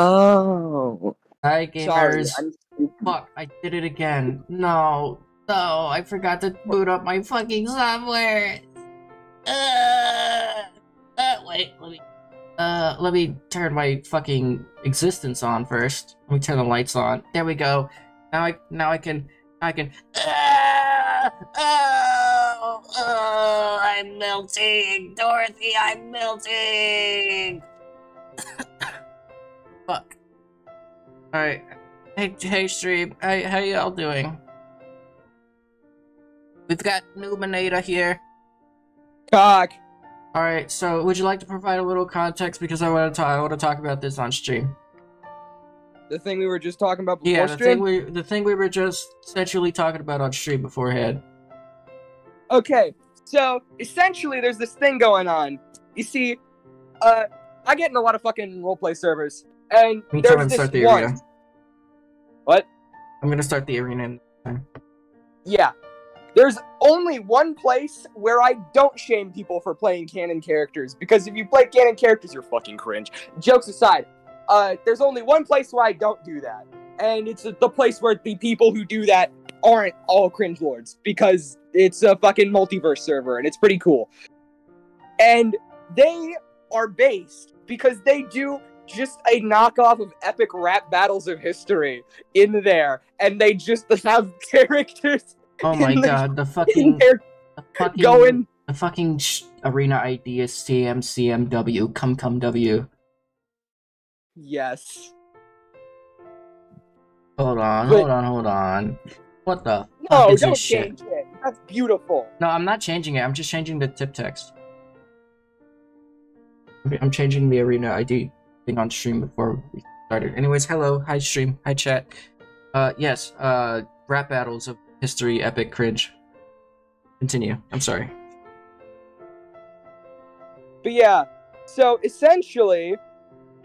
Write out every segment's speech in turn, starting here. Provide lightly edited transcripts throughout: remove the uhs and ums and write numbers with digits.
Oh. Hi, gamers. Sorry, fuck, I did it again. No. No, I forgot to boot up my fucking software. Wait, let me turn my fucking existence on first. Let me turn the lights on. There we go. Now I can. Oh, I'm melting, Dorothy. I'm melting. Fuck. All right. Hey, stream. Hey, how y'all doing? We've got Noobinator here. Cock. All right. So, would you like to provide a little context because I want to talk about this on stream. The thing we were just talking about before stream? Yeah, the thing we were just essentially talking about on stream beforehand. Okay, so essentially there's this thing going on. You see, I get in a lot of fucking roleplay servers, and there's this one. What? I'm gonna start the arena in the time. Yeah. There's only one place where I don't shame people for playing canon characters, because if you play canon characters, you're fucking cringe. Jokes aside. There's only one place where I don't do that, and it's the place where the people who do that aren't all cringe lords, because it's a fucking multiverse server, and it's pretty cool. And they are based because they do just a knockoff of epic rap battles of history in there, and they just have characters. Oh my god, the fucking arena idea is CMCMW, come W. Yes. Hold on. What the? No, don't change it. That's beautiful. No, I'm not changing it. I'm just changing the tip text. I'm changing the arena ID thing on stream before we started. Anyways, hello, hi stream, hi chat. Yes. Rap battles of history, epic cringe. Continue. I'm sorry. But yeah. So essentially.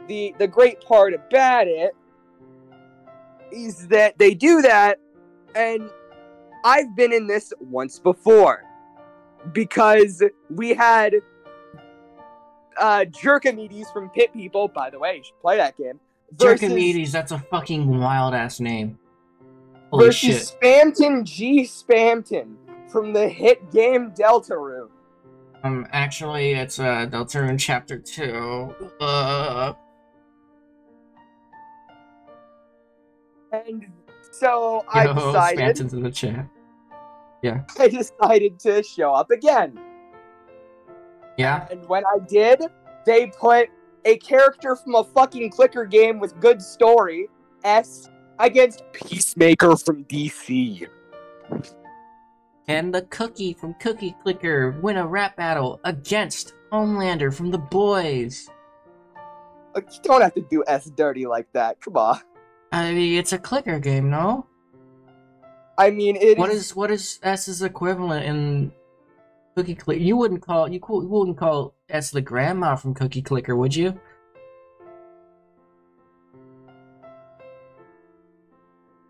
The great part about it is that they do that, and I've been in this once before, because we had Jerkamedes from Pit People, by the way, you should play that game. Jerkamedes, that's a fucking wild-ass name. Holy shit. Spamton G. Spamton from the hit game Deltarune. Actually, it's Deltarune Chapter 2. And so I decided. Spamton's in the chat. Yeah. I decided to show up again. Yeah. And when I did, they put a character from a fucking clicker game with good story S against Peacemaker from DC. Can the Cookie from Cookie Clicker win a rap battle against Homelander from The Boys? Look, you don't have to do S dirty like that. Come on. I mean, it's a clicker game, no? I mean, it. What is S's equivalent in Cookie Clicker? You wouldn't call S the grandma from Cookie Clicker, would you?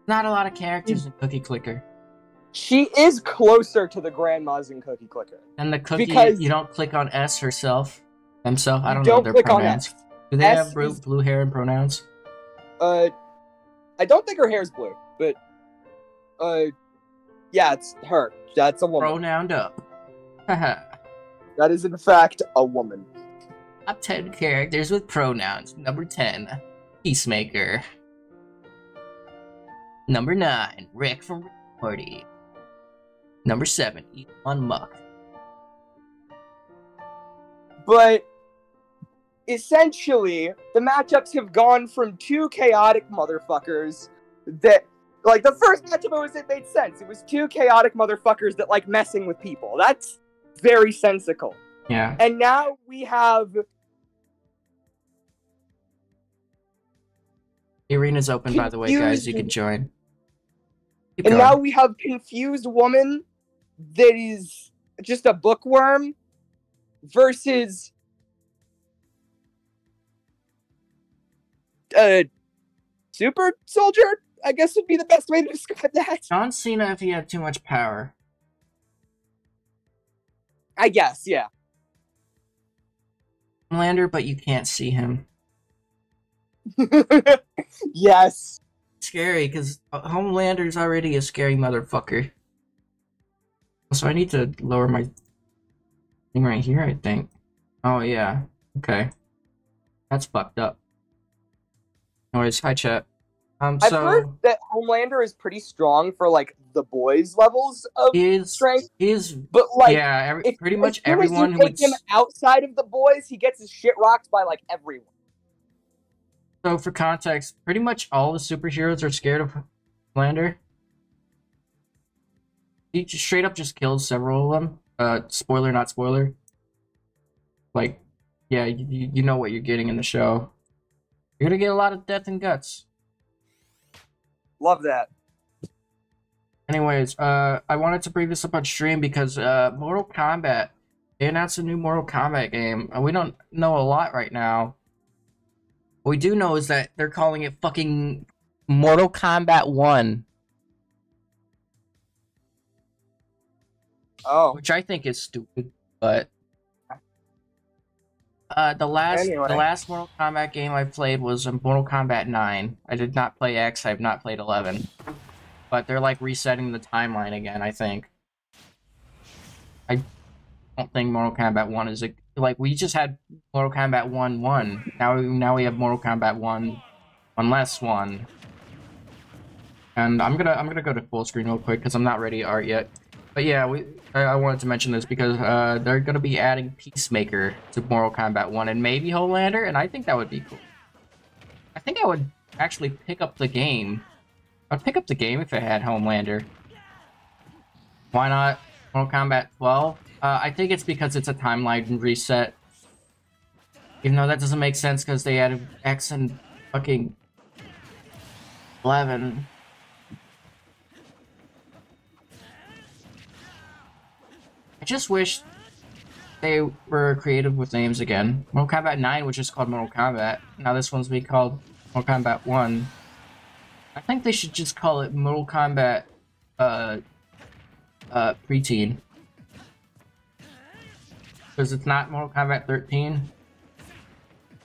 Not a lot of characters in Cookie Clicker. She is closer to the grandmas in Cookie Clicker. And the Cookie, because you don't click on S themselves. I don't know their pronouns. Do they have blue hair and pronouns? I don't think her hair's blue, but, yeah, it's her. That's a woman. Pronouned up. Haha. That is, in fact, a woman. Top 10 characters with pronouns. Number 10, Peacemaker. Number 9, Rick from Rick Morty. Number 7, Elon Musk. But essentially, the matchups have gone from two chaotic motherfuckers that, like, the first matchup it made sense. It was two chaotic motherfuckers that like messing with people. That's very sensical. Yeah. And now we have. The arena's open, by the way, guys. You can join. And now we have confused woman that is just a bookworm versus. Super soldier, I guess would be the best way to describe that. John Cena if he had too much power. I guess, yeah. Homelander, but you can't see him. Yes. Scary, because Homelander's already a scary motherfucker. So I need to lower my thing right here, I think. Oh, yeah. Okay. That's fucked up. Anyways, hi, chat. So I've heard that Homelander is pretty strong for, like, The Boys levels of strength. But, like, yeah, pretty much everyone who takes him outside of The Boys, he gets his shit rocked by, like, everyone. So, for context, pretty much all the superheroes are scared of Homelander. He just straight up just killed several of them. Spoiler, not spoiler. Like, yeah, you know what you're getting in the show. You're gonna get a lot of death and guts. Love that. Anyways, I wanted to bring this up on stream because Mortal Kombat, they announced a new Mortal Kombat game. We don't know a lot right now. What we do know is that they're calling it fucking Mortal Kombat 1. Oh, which I think is stupid, but the last Mortal Kombat game I played was Mortal Kombat 9. I did not play X. I have not played 11, but they're like resetting the timeline again. I think. I don't think Mortal Kombat 1 is a, like, we just had Mortal Kombat 1-1. Now we have Mortal Kombat 1-1. And I'm gonna go to full screen real quick because I'm not ready to art yet. But yeah, I wanted to mention this because they're going to be adding Peacemaker to Mortal Kombat 1 and maybe Homelander, and I think that would be cool. I think I would actually pick up the game. I'd pick up the game if it had Homelander. Why not Mortal Kombat 12? I think it's because it's a timeline reset. Even though that doesn't make sense because they added X and fucking 11. I just wish they were creative with names again. Mortal Kombat 9, which is called Mortal Kombat. Now this one's being called Mortal Kombat 1. I think they should just call it Mortal Kombat Preteen. Because it's not Mortal Kombat 13.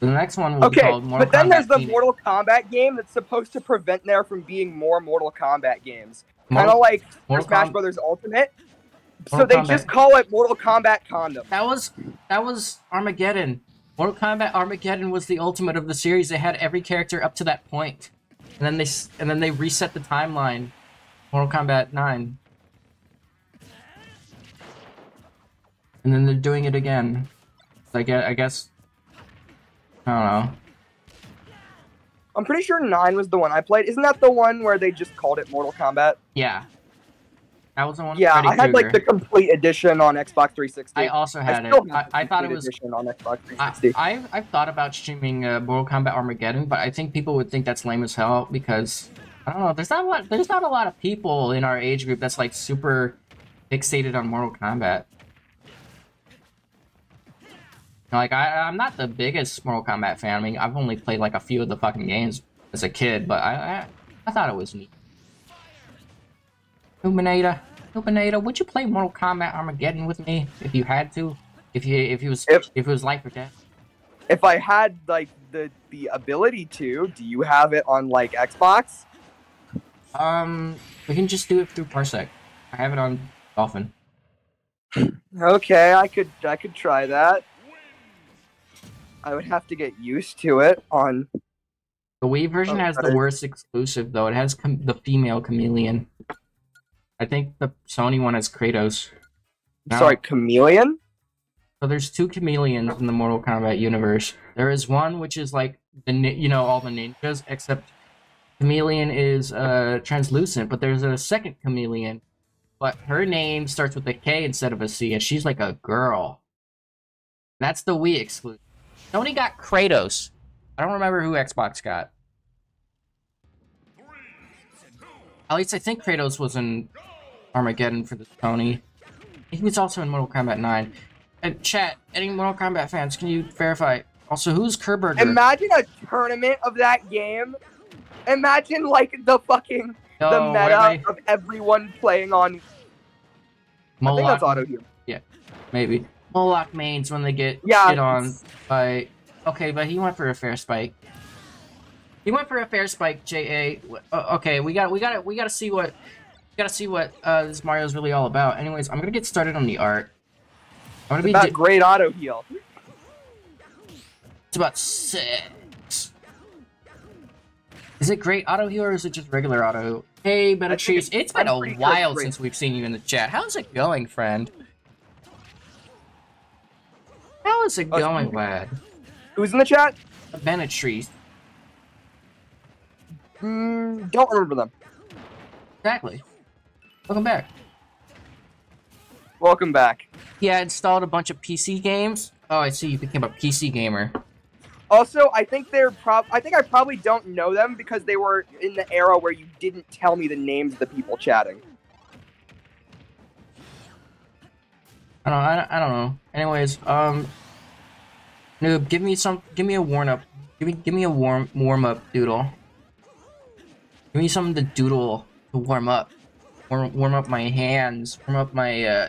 The next one will be called Mortal Kombat. But then there's the Mortal Kombat game that's supposed to prevent there from being more Mortal Kombat games. Kind of like Smash Brothers Ultimate. So they just call it Mortal Kombat Condom. That was Armageddon. Mortal Kombat Armageddon was the ultimate of the series. They had every character up to that point. And then they reset the timeline. Mortal Kombat 9. And then they're doing it again. Like, I guess, I don't know. I'm pretty sure 9 was the one I played. Isn't that the one where they just called it Mortal Kombat? Yeah. That was the one. Yeah, I had like the complete edition on Xbox 360. I also had it. I thought it was on Xbox 360. I've thought about streaming Mortal Kombat Armageddon, but I think people would think that's lame as hell because I don't know. There's not a lot of people in our age group that's like super fixated on Mortal Kombat. Like I'm not the biggest Mortal Kombat fan. I mean, I've only played like a few of the fucking games as a kid, but I thought it was neat. Noobinator, would you play Mortal Kombat Armageddon with me if you had to? If it was life or death? If I had like the ability to, do you have it on like Xbox? We can just do it through Parsec. I have it on Dolphin. Okay, I could try that. I would have to get used to it on. The Wii version has the worst exclusive though. It has the female chameleon. I think the Sony one is Kratos. No. Sorry, Chameleon? So there's two chameleons in the Mortal Kombat universe. There is one which is like, all the ninjas, except Chameleon is translucent, but there's a second chameleon, but her name starts with a K instead of a C, and she's like a girl. That's the Wii exclusive. Sony got Kratos. I don't remember who Xbox got. At least I think Kratos was in Armageddon for the Sony. He was also in Mortal Kombat 9. And chat, any Mortal Kombat fans, can you verify? Also, who's Kerberger? Imagine a tournament of that game. Imagine, like, the fucking the meta of everyone playing on... Moloch. I think that's auto here. Yeah, maybe. Moloch mains when they get hit on by... Okay, but he went for a fair spike. He went for a fair spike, JA. Okay, we gotta see what this Mario's really all about. Anyways, I'm gonna get started on the art. I'm gonna be about great auto heal. It's about 6. Is it great auto heal or is it just regular auto? Hey, Metatrice, it's been a while since we've seen you in the chat. How's it going, friend? How is it going, lad? Who's in the chat? Metatrice. Don't remember them. Exactly. Welcome back. Welcome back. Yeah, I installed a bunch of PC games. Oh, I see you became a PC gamer. Also, I think they're I probably don't know them because they were in the era where you didn't tell me the names of the people chatting. I don't know. Anyways, Noob, give me a warm-up. Give me a warm-up doodle. Give me something to doodle to warm up. Warm up my hands. Warm up my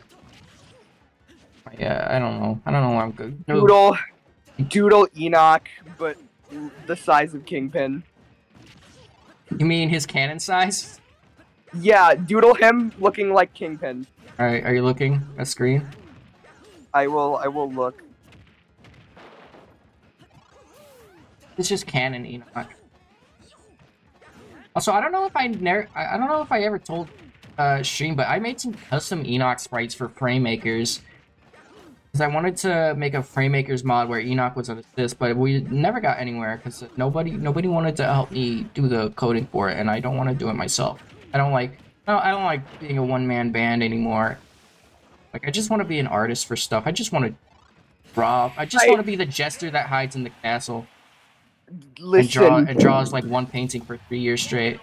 I don't know where I'm good. Noob. Doodle Enoch, but the size of Kingpin. You mean his cannon size? Yeah, doodle him looking like Kingpin. Alright, are you looking at screen? I will look. It's just canon Enoch. Also, I don't know if I ever told stream, but I made some custom Enoch sprites for Framemakers. Because I wanted to make a Framemakers mod where Enoch was an assist, but we never got anywhere because nobody wanted to help me do the coding for it, and I don't want to do it myself. I don't like being a one-man band anymore. Like, I just want to be an artist for stuff. I just want to draw. I just want to be the jester that hides in the castle. Listen. And draws like one painting for 3 years straight.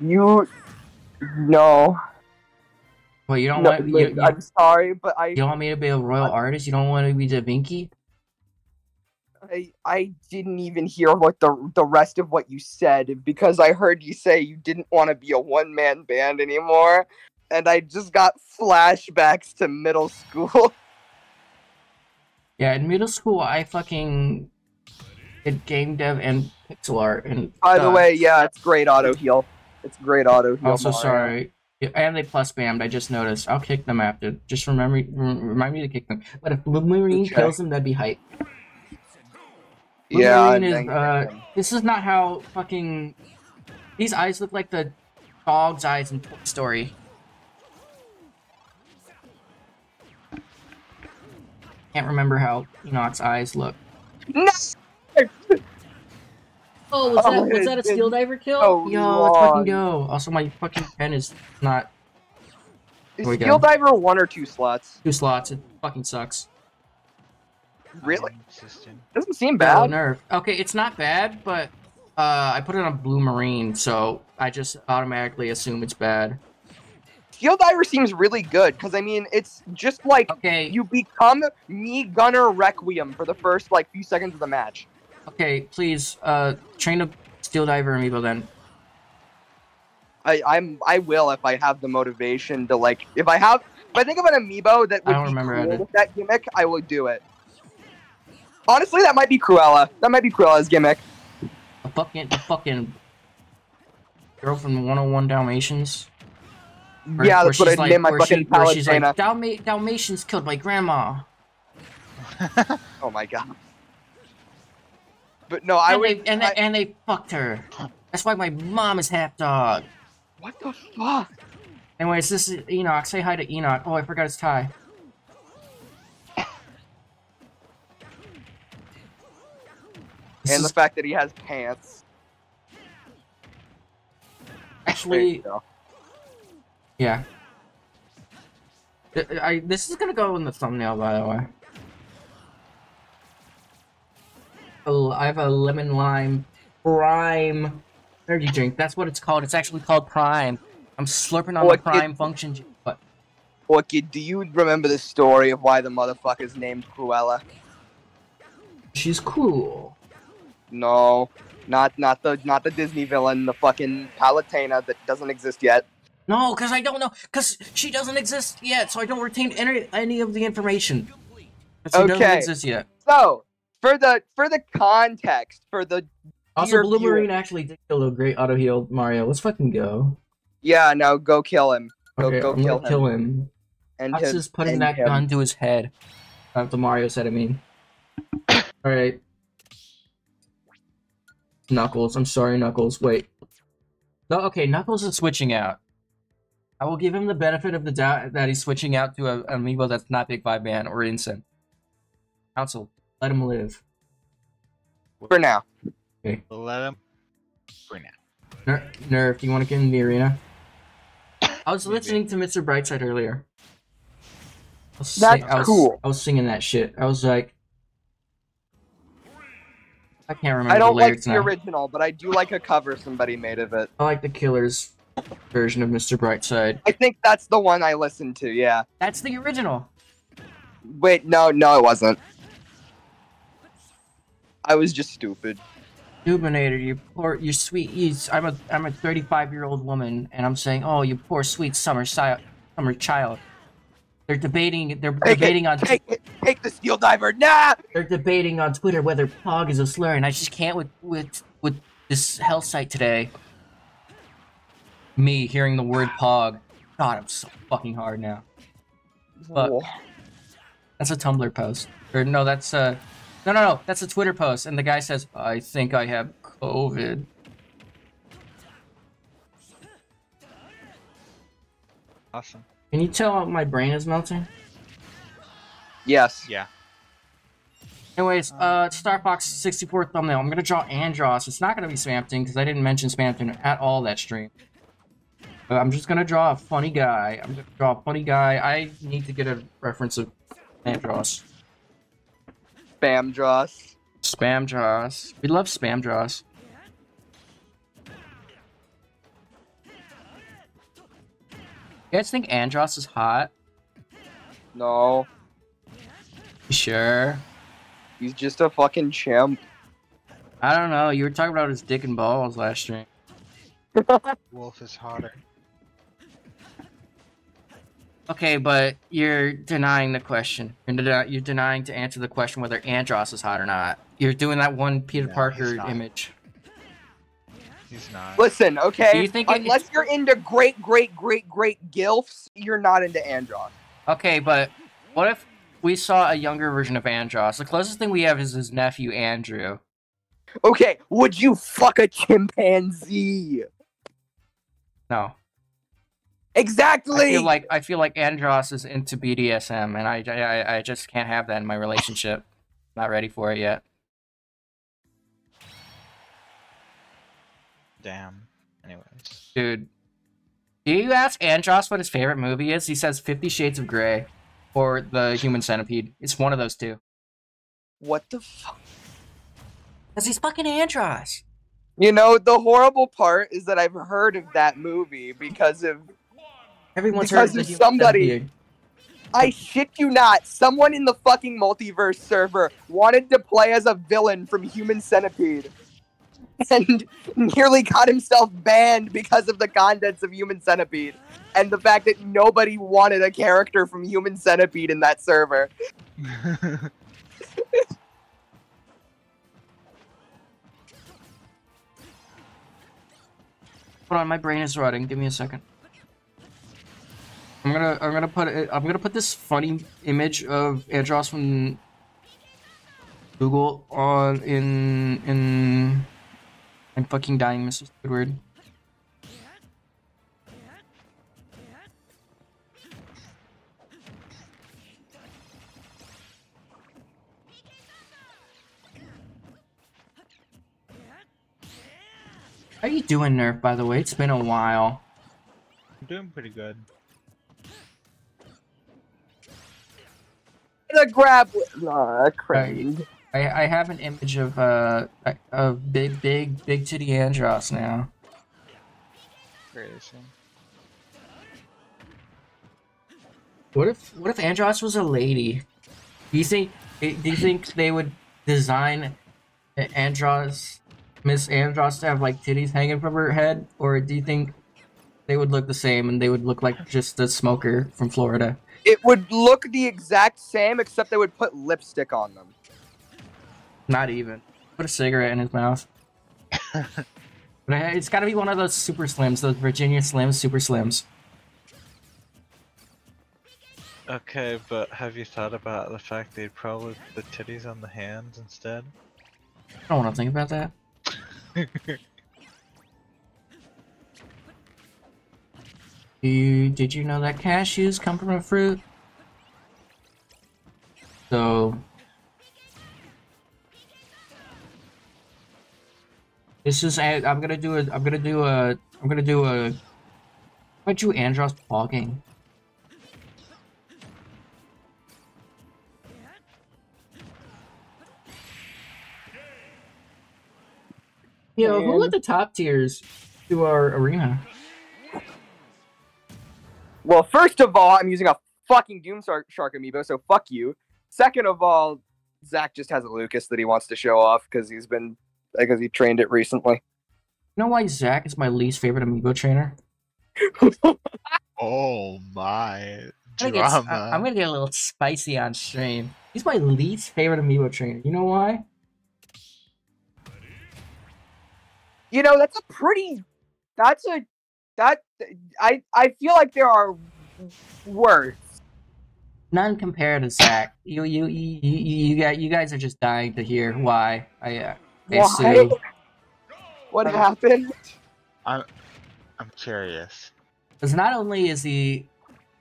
No. Well, you don't want. I'm sorry, but I. You don't want me to be a royal artist. You don't want to be Da Vinci. I didn't even hear what the rest of what you said because I heard you say you didn't want to be a one-man band anymore, and I just got flashbacks to middle school. Yeah, in middle school, I fucking did game dev and pixel art, and by the way, yeah, it's great auto heal. It's great auto heal. Also, sorry. And they plus spammed, I just noticed. I'll kick them after. Just remind me to kick them. But if Blue Marine kills them, that'd be hype. Blue Marine is, this is not how fucking... These eyes look like the dog's eyes in Toy Story. Can't remember how Enoch's eyes look. No! Oh, was that a Steel Diver kill? Oh, yo, let's fucking go. Also, my fucking pen is not... Is Steel Diver one or two slots? 2 slots. It fucking sucks. Really? Doesn't seem bad. Oh, nerve. Okay, it's not bad, but I put it on Blue Marine, so I just automatically assume it's bad. Steel Diver seems really good, because, I mean, it's just like you become Me Gunner Requiem for the first, like, few seconds of the match. Okay, please, train a Steel Diver amiibo then. I will if I have the motivation to, like, if I think of an amiibo that would be cool with that gimmick, I will do it. Honestly, that might be Cruella. That might be Cruella's gimmick. A fucking girl from 101 Dalmatians. Yeah, that's what I named my fucking Palutena. She's like, Dalmatians killed my grandma. Oh my god. But no, and they fucked her. That's why my mom is half dog. What the fuck? Anyways, this is Enoch. Say hi to Enoch. Oh, I forgot his tie. And the fact that he has pants. Actually, yeah. This is gonna go in the thumbnail, by the way. I have a lemon lime Prime energy drink. That's what it's called. It's actually called Prime. I'm slurping on the Prime function. But Orchid, do you remember the story of why the motherfucker's named Cruella? She's cool. No, not the Disney villain. The fucking Palutena that doesn't exist yet. No, because I don't know. Because she doesn't exist yet, so I don't retain any of the information. Because she doesn't exist yet. So. For the context, for the Also, Blue Marine actually did kill a great auto heal Mario. Let's fucking go. Yeah, no, go kill him. Go kill him. And Fox is putting that gun to his head. Not the Mario said, I mean. Alright. Knuckles. I'm sorry, Knuckles. Wait. No, okay, Knuckles is switching out. I will give him the benefit of the doubt that he's switching out to an amiibo that's not Big Five Man or Incent. Council, let him live. For now. Okay. Let him. For now. Nerf, do you want to get in the arena? I was listening to Mr. Brightside earlier. That's cool. I was singing that shit. I was like... I can't remember. I don't like the original, but I do like a cover somebody made of it. I like the Killers version of Mr. Brightside. I think that's the one I listened to, yeah. That's the original. Wait, no, it wasn't. I was just stupid. Noobinator, you poor, you sweet. I'm a 35-year-old woman, and I'm saying, oh, you poor sweet summer child. They're debating. Take the steel diver. Nah. They're debating on Twitter whether "pog" is a slur, and I just can't with this hell site today. Me hearing the word "pog," God, I'm so fucking hard now. Fuck. That's a Tumblr post, or no, that's a no. That's a Twitter post, and the guy says, "I think I have COVID." Awesome. Can you tell my brain is melting? Yes. Yeah. Anyways, Star Fox 64 thumbnail. I'm gonna draw Andross. It's not gonna be Spamton because I didn't mention Spamton at all that stream. But I'm just gonna draw a funny guy. I need to get a reference of Andross. Spamdross. Spamdross. We love Spamdross. You guys think Andross is hot? No. You sure? He's just a fucking chimp. I don't know. You were talking about his dick and balls last stream. Wolf is hotter. Okay, but you're denying the question. You're denying to answer the question whether Andross is hot or not. You're doing that one Peter Parker image. He's not. Listen, okay? Unless you're into great gilfs, you're not into Andross. Okay, but what if we saw a younger version of Andross? The closest thing we have is his nephew, Andrew. Okay, would you fuck a chimpanzee? No. Exactly! I feel like Andross is into BDSM, and I just can't have that in my relationship. Not ready for it yet. Damn. Anyways. Dude. Do you ask Andross what his favorite movie is? He says 50 Shades of Grey or The Human Centipede. It's one of those two. What the fuck? Because he's fucking Andross. You know, the horrible part is that I've heard of that movie because of... Everyone's heard of somebody. I shit you not. Someone in the fucking multiverse server wanted to play as a villain from Human Centipede. And nearly got himself banned because of the contents of Human Centipede and the fact that nobody wanted a character from Human Centipede in that server. Hold on, my brain is rotting. Give me a second. I'm gonna put this funny image of Andross from Google on in. I'm fucking dying, Mrs. Squidward. How are you doing, Nerf, by the way? It's been a while. I'm doing pretty good. The grab with Crane. I have an image of big titty Andross now. What if Andross was a lady? Do you think they would design Andross, Miss Andross, to have like titties hanging from her head, or do you think they would look the same and they would look like just the smoker from Florida? It would look the exact same, except they would put lipstick on them. Not even. Put a cigarette in his mouth. But it's got to be one of those super slims, those Virginia Slims, super slims. Okay, but have you thought about the fact they'd probably put the titties on the hands instead? I don't want to think about that. Did you know that cashews come from a fruit? So... this is I'm gonna do a what you Andross talking? Yo, who let the top tiers to our arena? Well, first of all, I'm using a fucking Doom Shark amiibo, so fuck you. Second of all, Zach just has a Lucas that he wants to show off because he's been. Because he trained it recently. You know why Zach is my least favorite amiibo trainer? Oh my drama! I'm gonna get a little spicy on stream. He's my least favorite amiibo trainer. You know why? You know that's a pretty. That's a that I feel like there are words. None compared to Zach. You guys are just dying to hear why Why? What happened? I'm curious. Because not only is he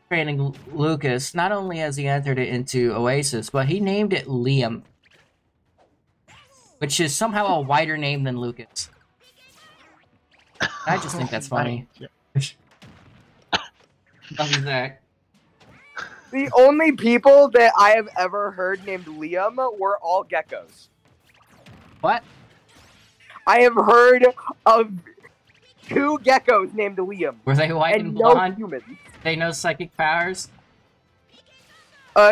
training Lucas, not only has he entered it into Oasis, but he named it Liam. Which is somehow a wider name than Lucas. I just think that's funny. Love you, Zach. The only people that I have ever heard named Liam were all geckos. What? I have heard of 2 geckos named Liam. Were they white and blonde? No humans. They know psychic powers?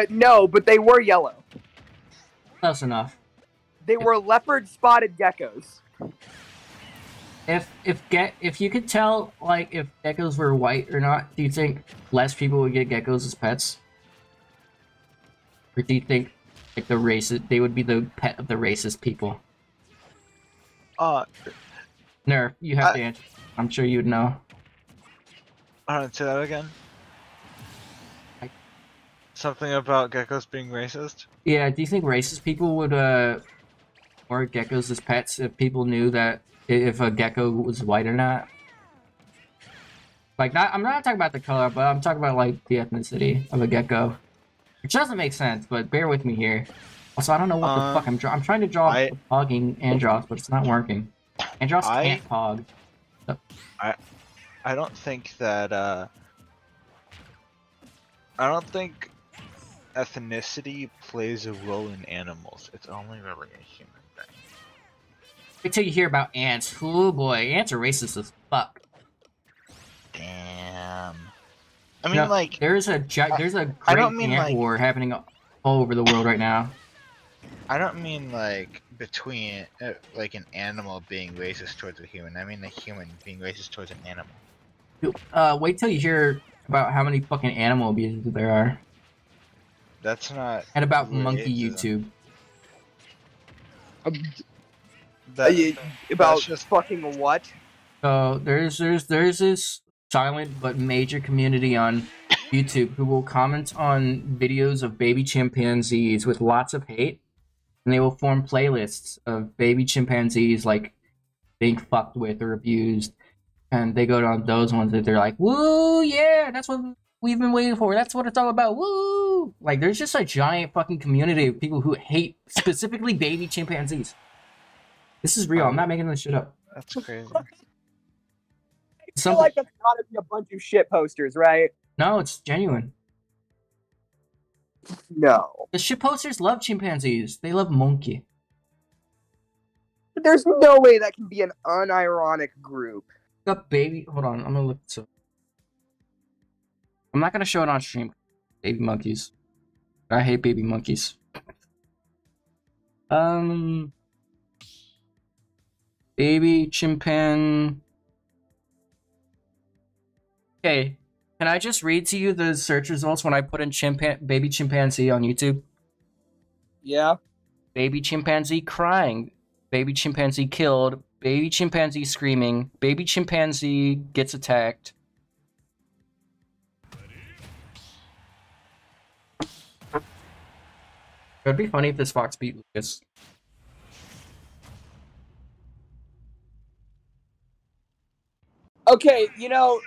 No, but they were yellow. Close enough. They were leopard-spotted geckos. If you could tell, like, if geckos were white or not, do you think less people would get geckos as pets? Or do you think, like, the racist, they would be the pet of the racist people? Nerf, you have to answer. I'm sure you'd know. Alright, say that again. Something about geckos being racist? Yeah, do you think racist people would, or geckos as pets if people knew that if a gecko was white or not? Like, I'm not talking about the color, but I'm talking about, like, the ethnicity of a gecko. Which doesn't make sense, but bear with me here. Also, I don't know what the fuck I'm trying to draw pogging Andross, but it's not working. Andross can't pog. So. I don't think that I don't think ethnicity plays a role in animals. It's only really a human thing. Wait till you hear about ants. Oh boy, ants are racist as fuck. Damn. I mean, no, like there's a great ant war happening all over the world right now. I don't mean like between like an animal being racist towards a human. I mean a human being racist towards an animal. Wait till you hear about how many fucking animal abusers there are. That's not. And about monkey YouTube. About just fucking what? So there's this silent but major community on YouTube who will comment on videos of baby chimpanzees with lots of hate, and they will form playlists of baby chimpanzees like being fucked with or abused, and they go down those ones that they're like, woo, yeah, that's what we've been waiting for, that's what it's all about, woo. Like there's just a giant fucking community of people who hate specifically baby chimpanzees. This is real. I'm not making this shit up. That's crazy. I feel like that's gotta be a bunch of shit posters, right? No, it's genuine. No. The shit posters love chimpanzees. They love monkey. But there's no way that can be an unironic group. The baby... Hold on, I'm gonna look this up. I'm not gonna show it on stream. Baby monkeys. I hate baby monkeys. Baby chimpan... Okay. Can I just read to you the search results when I put in baby chimpanzee on YouTube? Yeah. Baby chimpanzee crying. Baby chimpanzee killed. Baby chimpanzee screaming. Baby chimpanzee gets attacked. It would be funny if this Fox beat Lucas. Okay, you know,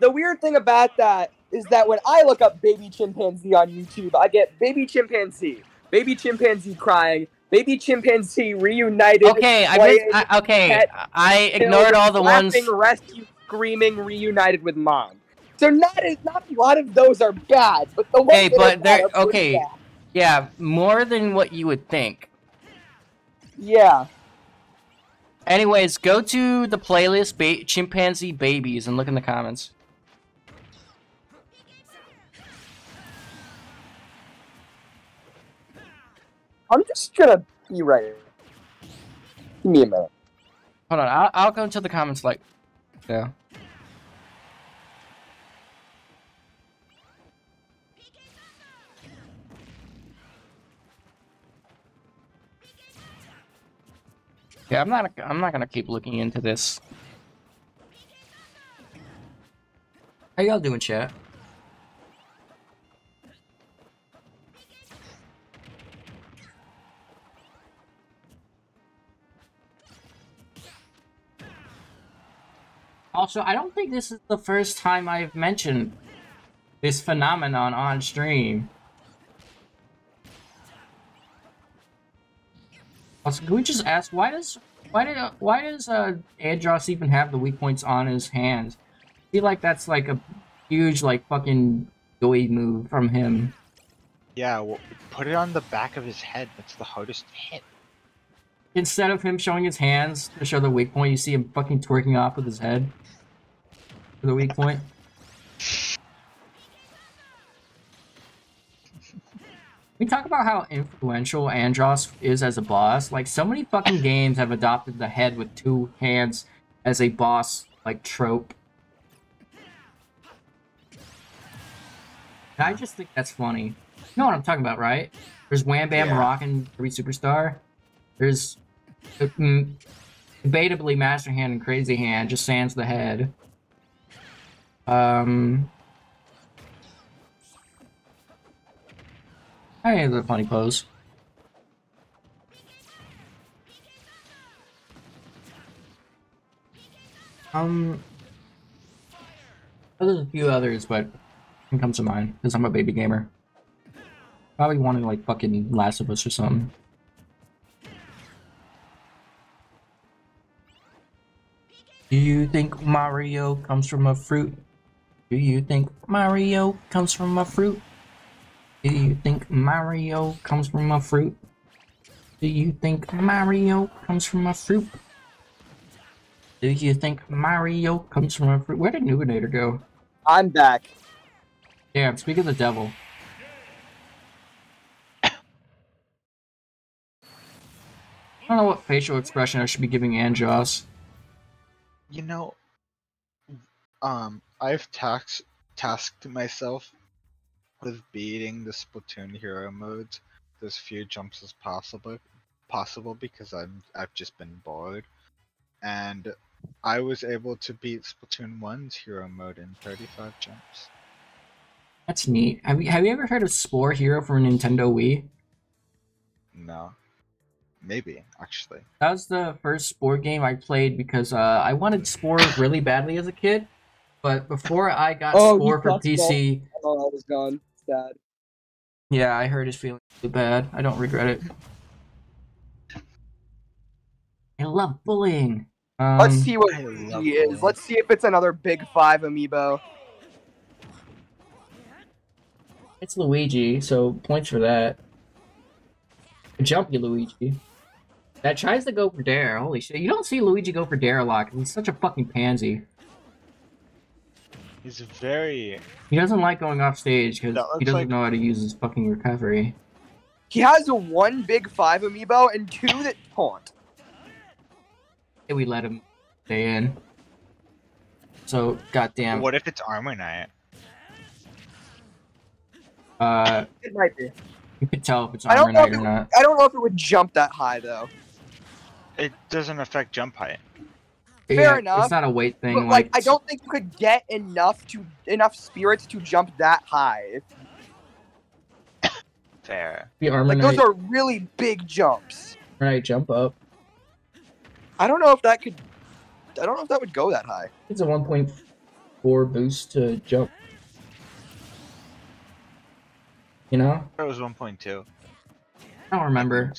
the weird thing about that is that when I look up baby chimpanzee on YouTube, I get baby chimpanzee crying, baby chimpanzee reunited. Okay, I ignored all the ones. Rescue, screaming, reunited with mom. So not a lot of those are bad, but the ones that are pretty bad. Yeah, more than what you would think. Yeah. Anyways, go to the playlist Chimpanzee Babies and look in the comments. I'm just gonna be right here. Give me a minute. Hold on, I'll go into the comments like... Yeah. Yeah, I'm not gonna keep looking into this. How y'all doing, chat? Also, I don't think this is the first time I've mentioned this phenomenon on stream. Also, can we just ask why does Andross even have the weak points on his hands? I feel like that's like a huge like fucking gooey move from him. Yeah, well, put it on the back of his head. That's the hardest hit. Instead of him showing his hands to show the weak point, you see him fucking twerking off with his head for the weak point. We talk about how influential Andross is as a boss. Like, so many fucking games have adopted the head with two hands as a boss, like, trope. And I just think that's funny. You know what I'm talking about, right? There's Wham Bam Rockin' 3 Superstar. There's debatably Master Hand and Crazy Hand, just sans the head. I hate the funny pose. There's a few others, but it comes to mind because I'm a baby gamer. Probably wanted like fucking Last of Us or something. Do you think Mario comes from a fruit? Do you think Mario comes from a fruit? Do you think Mario comes from a fruit? Do you think Mario comes from a fruit? Do you think Mario comes from a fruit? Where did Noobinator go? I'm back. Damn, speak of the devil. I don't know what facial expression I should be giving Andross. You know, I've tasked myself with beating the Splatoon hero modes as few jumps as possible because I've just been bored, and I was able to beat Splatoon 1's hero mode in 35 jumps. That's neat. Have you ever heard of Spore Hero for Nintendo Wii? No. Maybe, actually. That was the first Spore game I played because I wanted Spore really badly as a kid, but before I got Spore for PC, I was gone. Dad. Yeah, I heard his feelings too bad. I don't regret it. I love bullying. Let's see what he is. Let's see if it's another Big Five amiibo. It's Luigi, so points for that. Jumpy Luigi. That tries to go for dare. Holy shit. You don't see Luigi go for dare a lot. He's such a fucking pansy. He's very... He doesn't like going off stage because he doesn't know how to use his fucking recovery. He has one Big Five amiibo and two that taunt. And we let him stay in. So, goddamn. What if it's Armor Knight? It might be. You could tell if it's Armor Knight or not. I don't know if it would jump that high, though. It doesn't affect jump height. Fair enough. It's not a weight thing. But, like I don't think you could get enough spirits to jump that high. Fair. The Armor Knight, those are really big jumps. Right, jump up. I don't know if that could. I don't know if that would go that high. It's a 1.4 boost to jump. You know? It was 1.2. I don't remember.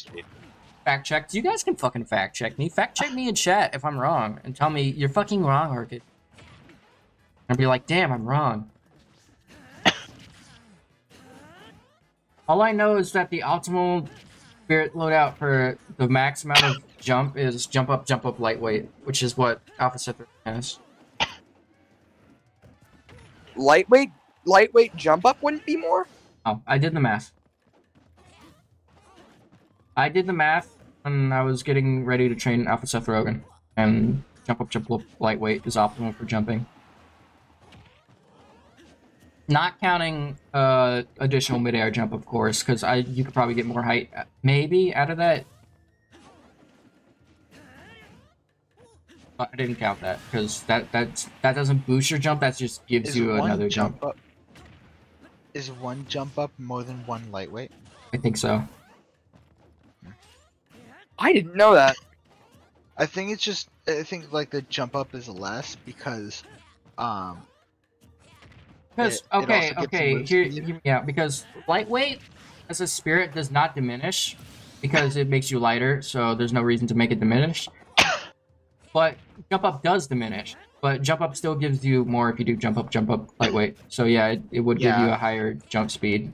Fact check. You guys can fucking fact check me. Fact check me in chat if I'm wrong and tell me you're fucking wrong, Orchid. I'll be like, damn, I'm wrong. All I know is that the optimal spirit loadout for the max amount of jump is jump up lightweight, which is what Alpha Scepter has. Lightweight jump up wouldn't be more? Oh, I did the math. I did the math when I was getting ready to train Alpha Seth Rogen, and jump up lightweight is optimal for jumping. Not counting additional midair jump, of course, because you could probably get more height, maybe, out of that. But I didn't count that because that doesn't boost your jump. That just gives you another jump. Is one jump up more than one lightweight? I think so. I didn't know that. I think it's just, I think like the jump up is less because, because lightweight as a spirit does not diminish because it makes you lighter, so there's no reason to make it diminish. But jump up does diminish, but jump up still gives you more if you do jump up lightweight. So yeah, it would give you a higher jump speed.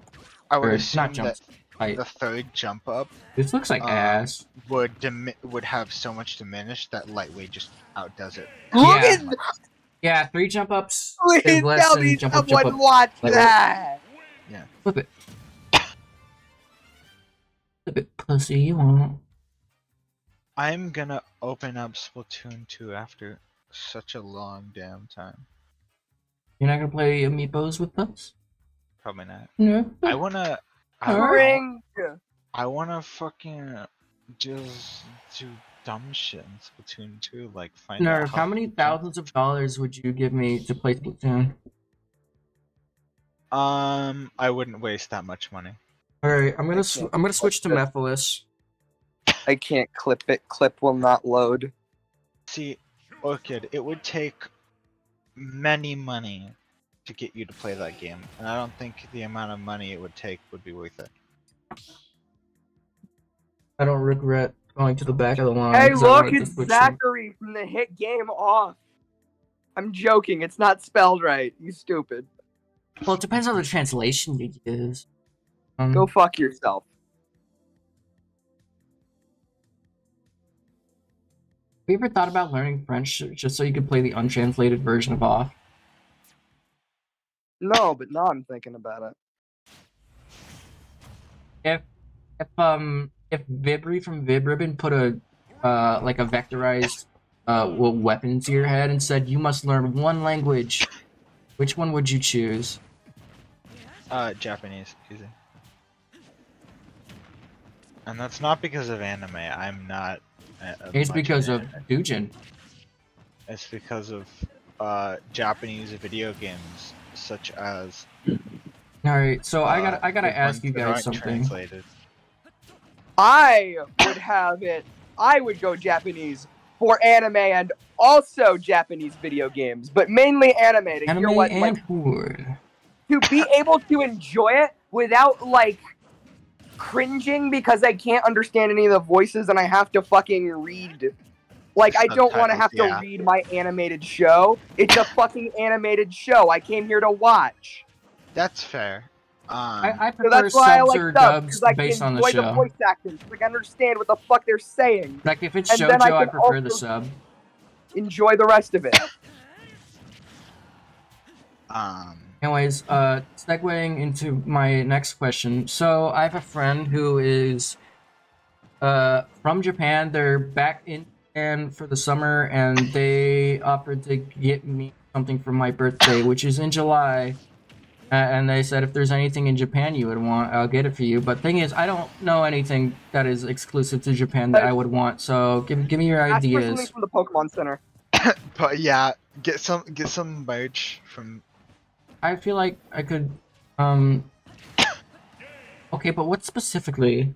I would assume not jump speed. The third jump up. This looks like ass. Would have so much diminished that lightweight just outdoes it. Look at that! Yeah, 3 jump ups. Please tell me someone watched that. Yeah. Flip it. Flip it, pussy. You won't. I'm gonna open up Splatoon 2 after such a long damn time. You're not gonna play Amiibos with us? Probably not. No. I wanna. I wanna fucking just do dumb shit in Splatoon 2, like find out how many thousands of dollars would you give me to play Splatoon? I wouldn't waste that much money. Alright, I'm gonna switch to Mephiles. I can't clip it. Clip will not load. See, Orchid, it would take many money to get you to play that game, and I don't think the amount of money it would take would be worth it. I don't regret going to the back of the line. Hey, look, it's Zachary from the hit Game Off. I'm joking, it's not spelled right, you stupid. Well, it depends on the translation you use. Go fuck yourself. Have you ever thought about learning French just so you could play the untranslated version of OFF? No, but now I'm thinking about it. If Vibri from Vibribbon put a like a vectorized weapon to your head and said you must learn one language, which one would you choose? Japanese, easy. And that's not because of anime. I'm not. It's because of doujin. It's because of Japanese video games. Such as. All right, so I gotta ask you guys something. Translated. I would have it. I would go Japanese for anime and also Japanese video games, but mainly anime. To be able to enjoy it without like cringing because I can't understand any of the voices and I have to fucking read. Like, I don't want to have to read my animated show. It's a fucking animated show. I came here to watch. That's fair. I prefer subs or dubs based on the show. The voice acting. Like, I understand what the fuck they're saying. Like, if it's JoJo, I prefer the sub. Enjoy the rest of it. Anyways, segueing into my next question. So, I have a friend who is from Japan. They're back in and for the summer, and they offered to get me something for my birthday, which is in July. And they said, if there's anything in Japan you would want, I'll get it for you. But thing is, I don't know anything that is exclusive to Japan that I would want. So give me your ideas. Ask for something from the Pokemon Center. But yeah, get some merch from. I feel like I could. Okay, but what specifically?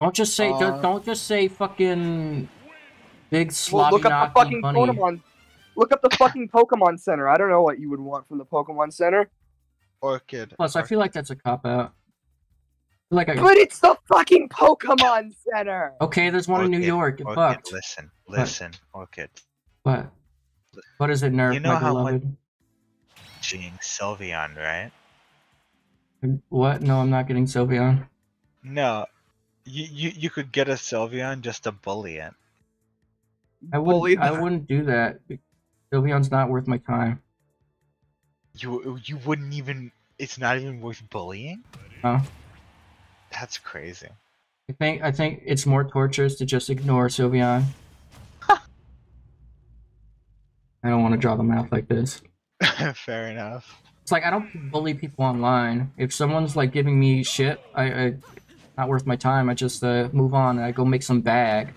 Don't just say fucking big sloppy. Look up the fucking bunny. Pokemon. Look up the fucking Pokemon Center. I don't know what you would want from the Pokemon Center. Orchid. Plus, Orchid. I feel like that's a cop out. But it's the fucking Pokemon Center. Okay, there's one in New York. It fucked. Listen, Orchid. What? What is it, Nerf? You know how much Sylveon, right? What? No, I'm not getting Sylveon. No, you could get a Sylveon just to bully it. I wouldn't do that. Sylveon's not worth my time. You wouldn't even. It's not even worth bullying. No. That's crazy. I think it's more torturous to just ignore Sylveon. I don't want to draw the mouth like this. Fair enough. It's like I don't bully people online. If someone's like giving me shit, I not worth my time. I just move on and I go make some bag.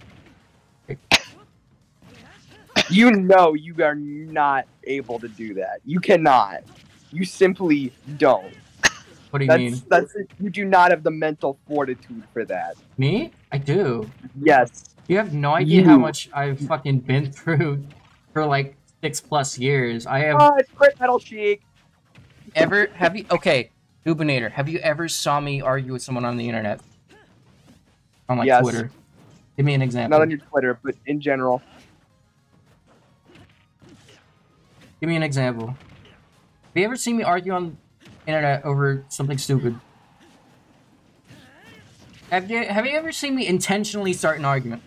You know you are not able to do that. You cannot. You simply don't. What do you mean? That's it. You do not have the mental fortitude for that. Me? I do. Yes. You have no idea how much I've fucking been through for like 6+ years. I have. Oh, it's crit metal chic. Okay, Noobinator, have you ever saw me argue with someone on the internet? On like Twitter. Give me an example. Not on your Twitter, but in general. Give me an example. Have you ever seen me argue on the internet over something stupid? Have you ever seen me intentionally start an argument?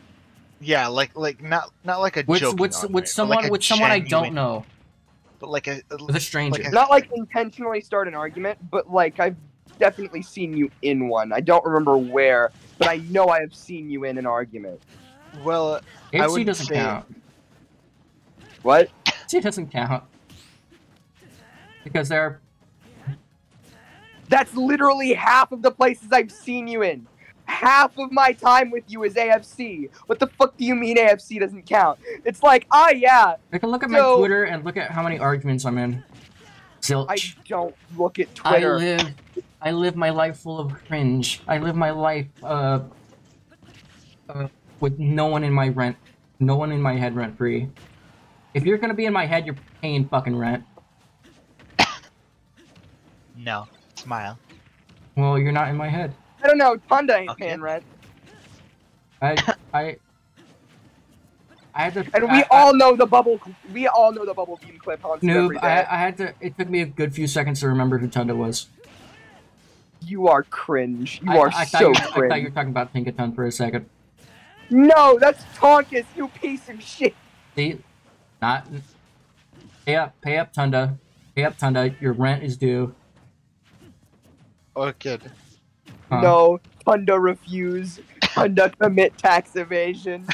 Yeah, like not like a joke. With someone I don't know. But like a stranger. Not like intentionally start an argument, but like I've definitely seen you in one. I don't remember where, but I know I have seen you in an argument. Well, I would say count. What? It doesn't count because they're. That's literally half of the places I've seen you in. Half of my time with you is AFC. What the fuck do you mean AFC doesn't count? It's like, ah, yeah. I can look at my Twitter and look at how many arguments I'm in. Zilch. I don't look at Twitter. I live my life full of cringe. I live my life with no one in my rent, no one in my head rent free. If you're gonna be in my head, you're paying fucking rent. No. Smile. Well, you're not in my head. I don't know, Panda ain't paying rent. We all know the bubble beam clip on every day. It took me a good few seconds to remember who Tunda was. You are cringe. I thought you were talking about Pinkaton for a second. No, that's Tonkus, you piece of shit. See? Not pay up, Tunda. Pay up, Tunda. Your rent is due. Orchid. Huh. No, Tunda refuse. Tunda commit tax evasion.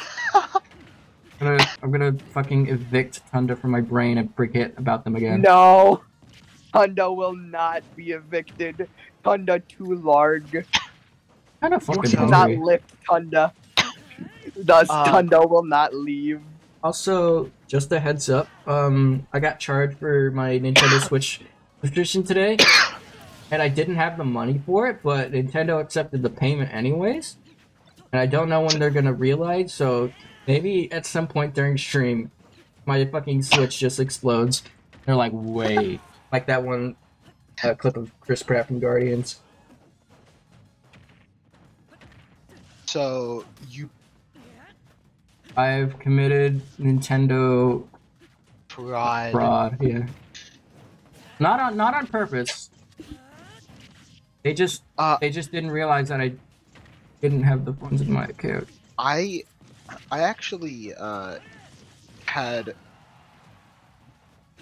I'm gonna fucking evict Tunda from my brain and forget about them again. No, Tunda will not be evicted. Tunda too large. Kind of fucking hungry. Not lift Tunda. Thus, Tunda will not leave. Also, just a heads up, I got charged for my Nintendo Switch subscription today, and I didn't have the money for it, but Nintendo accepted the payment anyways, and I don't know when they're gonna realize, so maybe at some point during stream, my fucking Switch just explodes. They're like, wait, like that one clip of Chris Pratt from Guardians. So, I've committed Nintendo fraud. Yeah, not on purpose. They just didn't realize that I didn't have the funds in my account. I actually had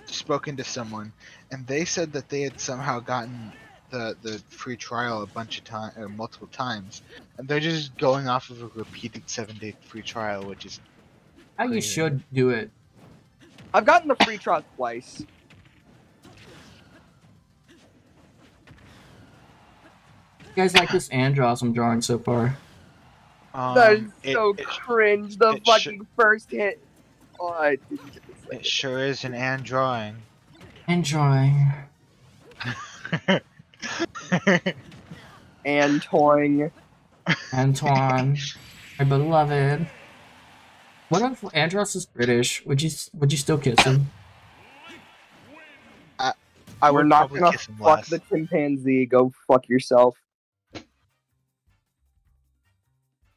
spoken to someone, and they said that they had somehow gotten the free trial a bunch of times, or multiple times, and they're just going off of a repeated 7-day free trial, which is how you should do it. I've gotten the free trial twice. You guys like this Andross I'm drawing so far? That is so cringe, the fucking first hit. Oh, I didn't get this it sure is an and drawing. And drawing. And toying. Antoine. My beloved. What if Andross is British? Would you still kiss him? I would not gonna fuck less. The chimpanzee. Go fuck yourself.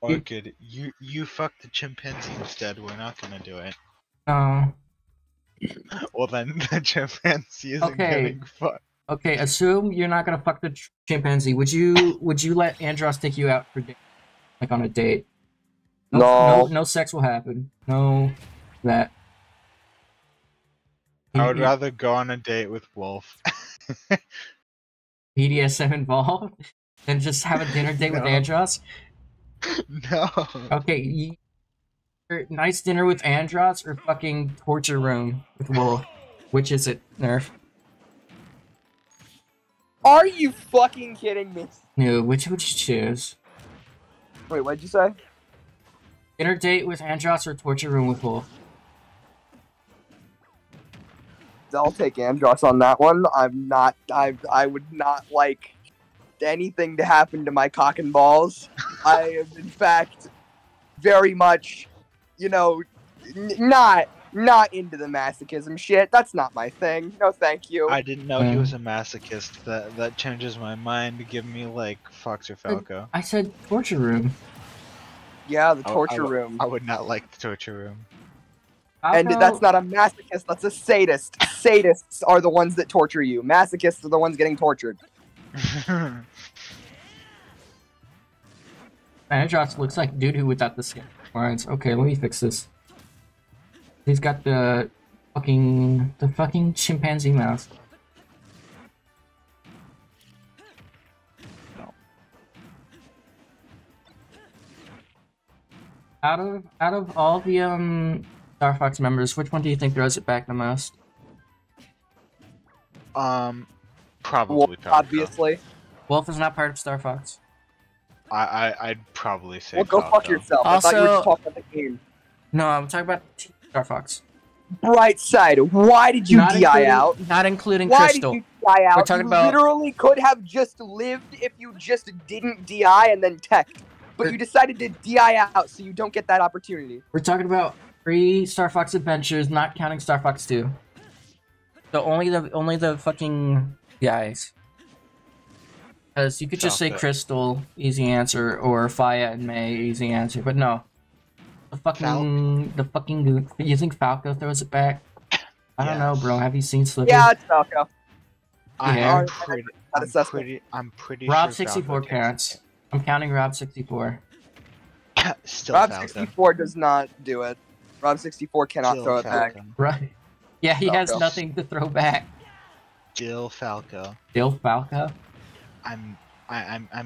Or good. You fuck the chimpanzee instead. We're not gonna do it. No. Well then, the chimpanzee isn't getting fucked. Okay. Assume you're not gonna fuck the chimpanzee. Would you let Andross take you out for date? Like on a date? No, sex will happen. No, that. I would rather go on a date with Wolf. BDSM involved? Than just have a dinner date with Andross? No. Okay, nice dinner with Andross or fucking torture room with Wolf? Which is it, Nerf? Are you fucking kidding me? No, which would you choose? Wait, what'd you say? Dinner date with Andross or torture room with Wolf? I'll take Andross on that one. I'm not. I would not like anything to happen to my cock and balls. I am, in fact, very much, you know, not into the masochism shit. That's not my thing. No, thank you. I didn't know he was a masochist. That changes my mind. To give me like Fox or Falco. I said torture room. Yeah, the torture room. I would not like the torture room. And that's not a masochist, that's a sadist. Sadists are the ones that torture you. Masochists are the ones getting tortured. Andross looks like dude who without the skin. Alright, okay, let me fix this. He's got the fucking chimpanzee mask. Out of all the Star Fox members, which one do you think throws it back the most? Probably Wolf, obviously. Wolf is not part of Star Fox. I'd probably say. Well, go Falco. Fuck yourself. Also, I thought you were just talking about the game. No, I'm talking about Star Fox. Bright side. Why did you DI out? Not including Crystal. Why did you DI out? We're talking about. You literally could have just lived if you just didn't DI and then tech, but you decided to DI out, so you don't get that opportunity. We're talking about. 3 Star Fox Adventures, not counting Star Fox 2. So only the fucking guys. Because you could just say Crystal, easy answer, or Faya and May, easy answer. But no, the fucking. You think Falco throws it back? I don't know, bro. Have you seen Slippy? Yeah, it's Falco. Yeah. I'm pretty. Rob 64 counts. I'm counting Rob 64. Still Rob 64 does not do it. Rob 64 cannot throw it back. Right. Yeah, he has nothing to throw back. Jill Falco. Jill Falco? I'm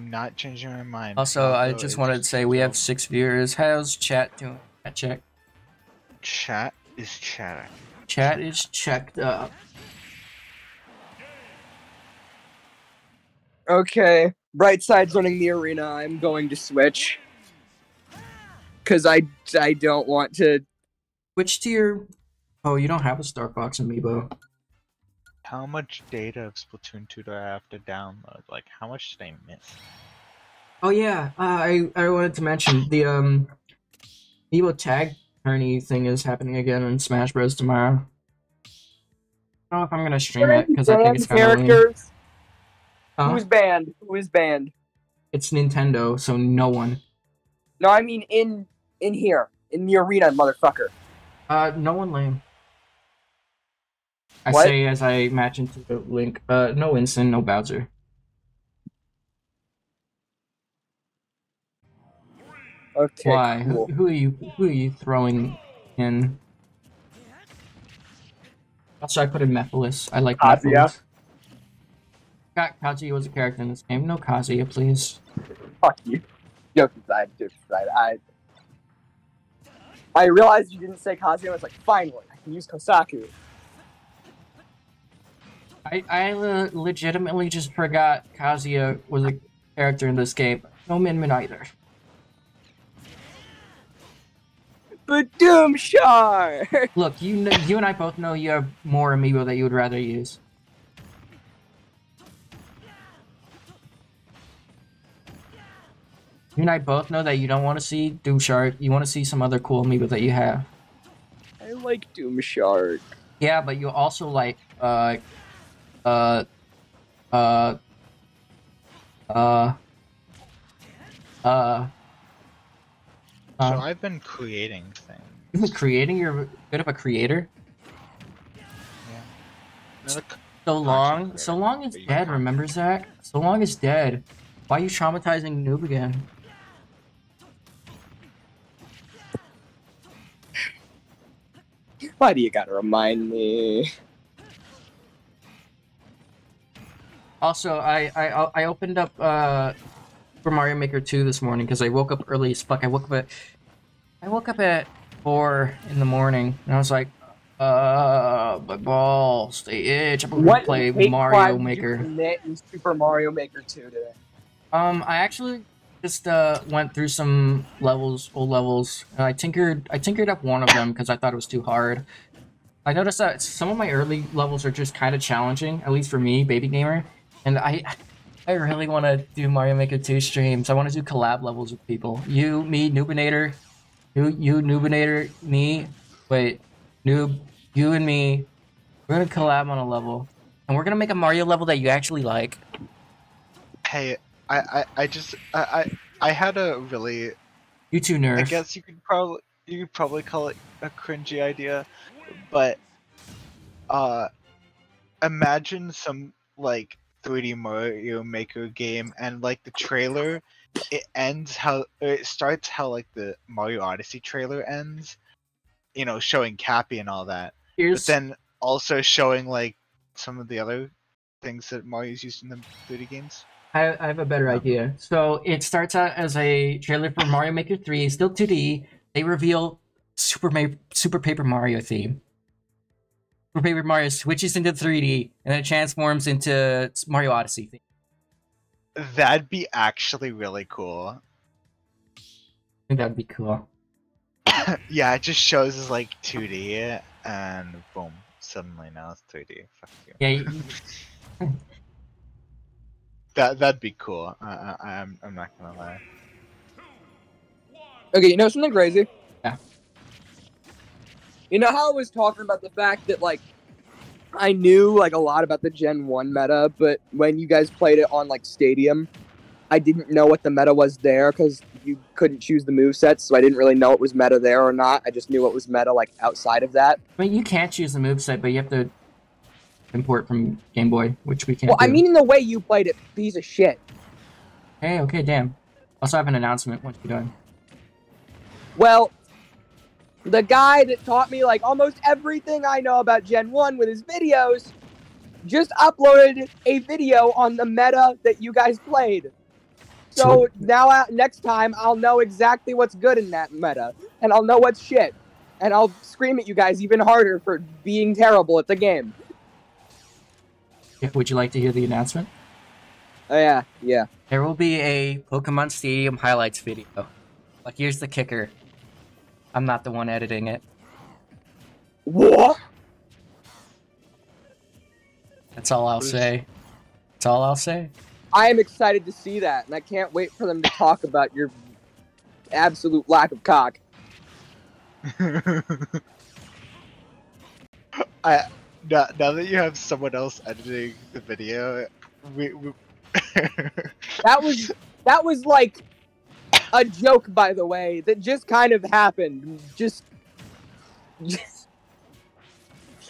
not changing my mind. Also, Falco I just wanted to say we have 6 viewers. How's chat doing? Check. Chat is chatting. Chat is checked up. Okay. Brightside's running the arena. I'm going to switch. Because I don't want to... Which tier? Oh, you don't have a Star Fox amiibo. How much data of Splatoon 2 do I have to download? Like, how much did I miss? Oh yeah, I wanted to mention the amiibo tag tourney thing is happening again in Smash Bros tomorrow. I don't know if I'm gonna stream it because I think it's characters. Who's banned? Who is banned? It's Nintendo, so no one. No, I mean in here. In the arena, motherfucker. No one lame. I say as I match into the link. No Instant, no Bowser. 3. Okay. Why? Cool. Who are you throwing in? Also, I put in Mephiles. I like Mephiles. Got Kazuya was a character in this game. No Kazuya, please. Fuck you. Joke aside. I realized you didn't say Kazuya, I was like, finally, I can use Kosaku. I legitimately just forgot Kazuya was a character in this game. No Min-Min either. But Doom Shark! Look, you and I both know you have more amiibo that you would rather use. You and I both know that you don't want to see Doom Shark. You want to see some other cool amiibo that you have. I like Doom Shark. Yeah, but you also like So I've been creating things. You've been creating? You're a bit of a creator? Yeah. So long is dead, remember, Zach? So long is dead. Why are you traumatizing Noob again? Why do you gotta remind me? Also, I opened up Super Mario Maker 2 this morning because I woke up early as fuck. I woke up at 4 in the morning and I was like, my balls, they itch. I'm gonna play Mario Maker. What did you commit in Super Mario Maker 2 today? I actually just went through some levels, old levels, and I tinkered up one of them because I thought it was too hard. I noticed that some of my early levels are just kind of challenging, at least for me, baby gamer, and I really want to do Mario Maker 2 streams. I want to do collab levels with people. You, me, Noobinator, you, Noobinator, me, wait, Noob, you and me. We're gonna collab on a level, and we're gonna make a Mario level that you actually like. Hey. I had a really... You two nerds. I guess you could probably call it a cringy idea, but imagine some like 3D Mario Maker game and like the trailer, it ends how it starts how like the Mario Odyssey trailer ends, you know, showing Cappy and all that. Here's... But then also showing like some of the other things that Mario's used in the 3D games. I have a better idea. So it starts out as a trailer for Mario Maker 3, still 2D. They reveal Super Paper Mario theme. Super Paper Mario switches into 3D and then it transforms into Mario Odyssey theme. That'd be actually really cool. I think that'd be cool. Yeah, it just shows as like 2D and boom, suddenly now it's 3D. Fuck you. Yeah. That'd be cool. I'm not gonna lie. Okay, you know something crazy? Yeah. You know how I was talking about the fact that like I knew like a lot about the Gen 1 meta, but when you guys played it on like Stadium, I didn't know what the meta was there because you couldn't choose the movesets, so I didn't really know it was meta there or not. I just knew what was meta like outside of that. But you can't choose the moveset, but you have to import from Game Boy, which we can't. Well, do. I mean, in the way you played it, piece of shit. Hey, okay, damn. Also, I have an announcement. What you doing? Well, the guy that taught me like almost everything I know about Gen 1 with his videos just uploaded a video on the meta that you guys played. So now, next time, I'll know exactly what's good in that meta, and I'll know what's shit, and I'll scream at you guys even harder for being terrible at the game. Would you like to hear the announcement? Oh, yeah, yeah. There will be a Pokemon Stadium highlights video. But here's the kicker. I'm not the one editing it. What? That's all I'll say. That's all I'll say. I am excited to see that, and I can't wait for them to talk about your absolute lack of cock. Now that you have someone else editing the video, we... that was like a joke, by the way, that just kind of happened. Just...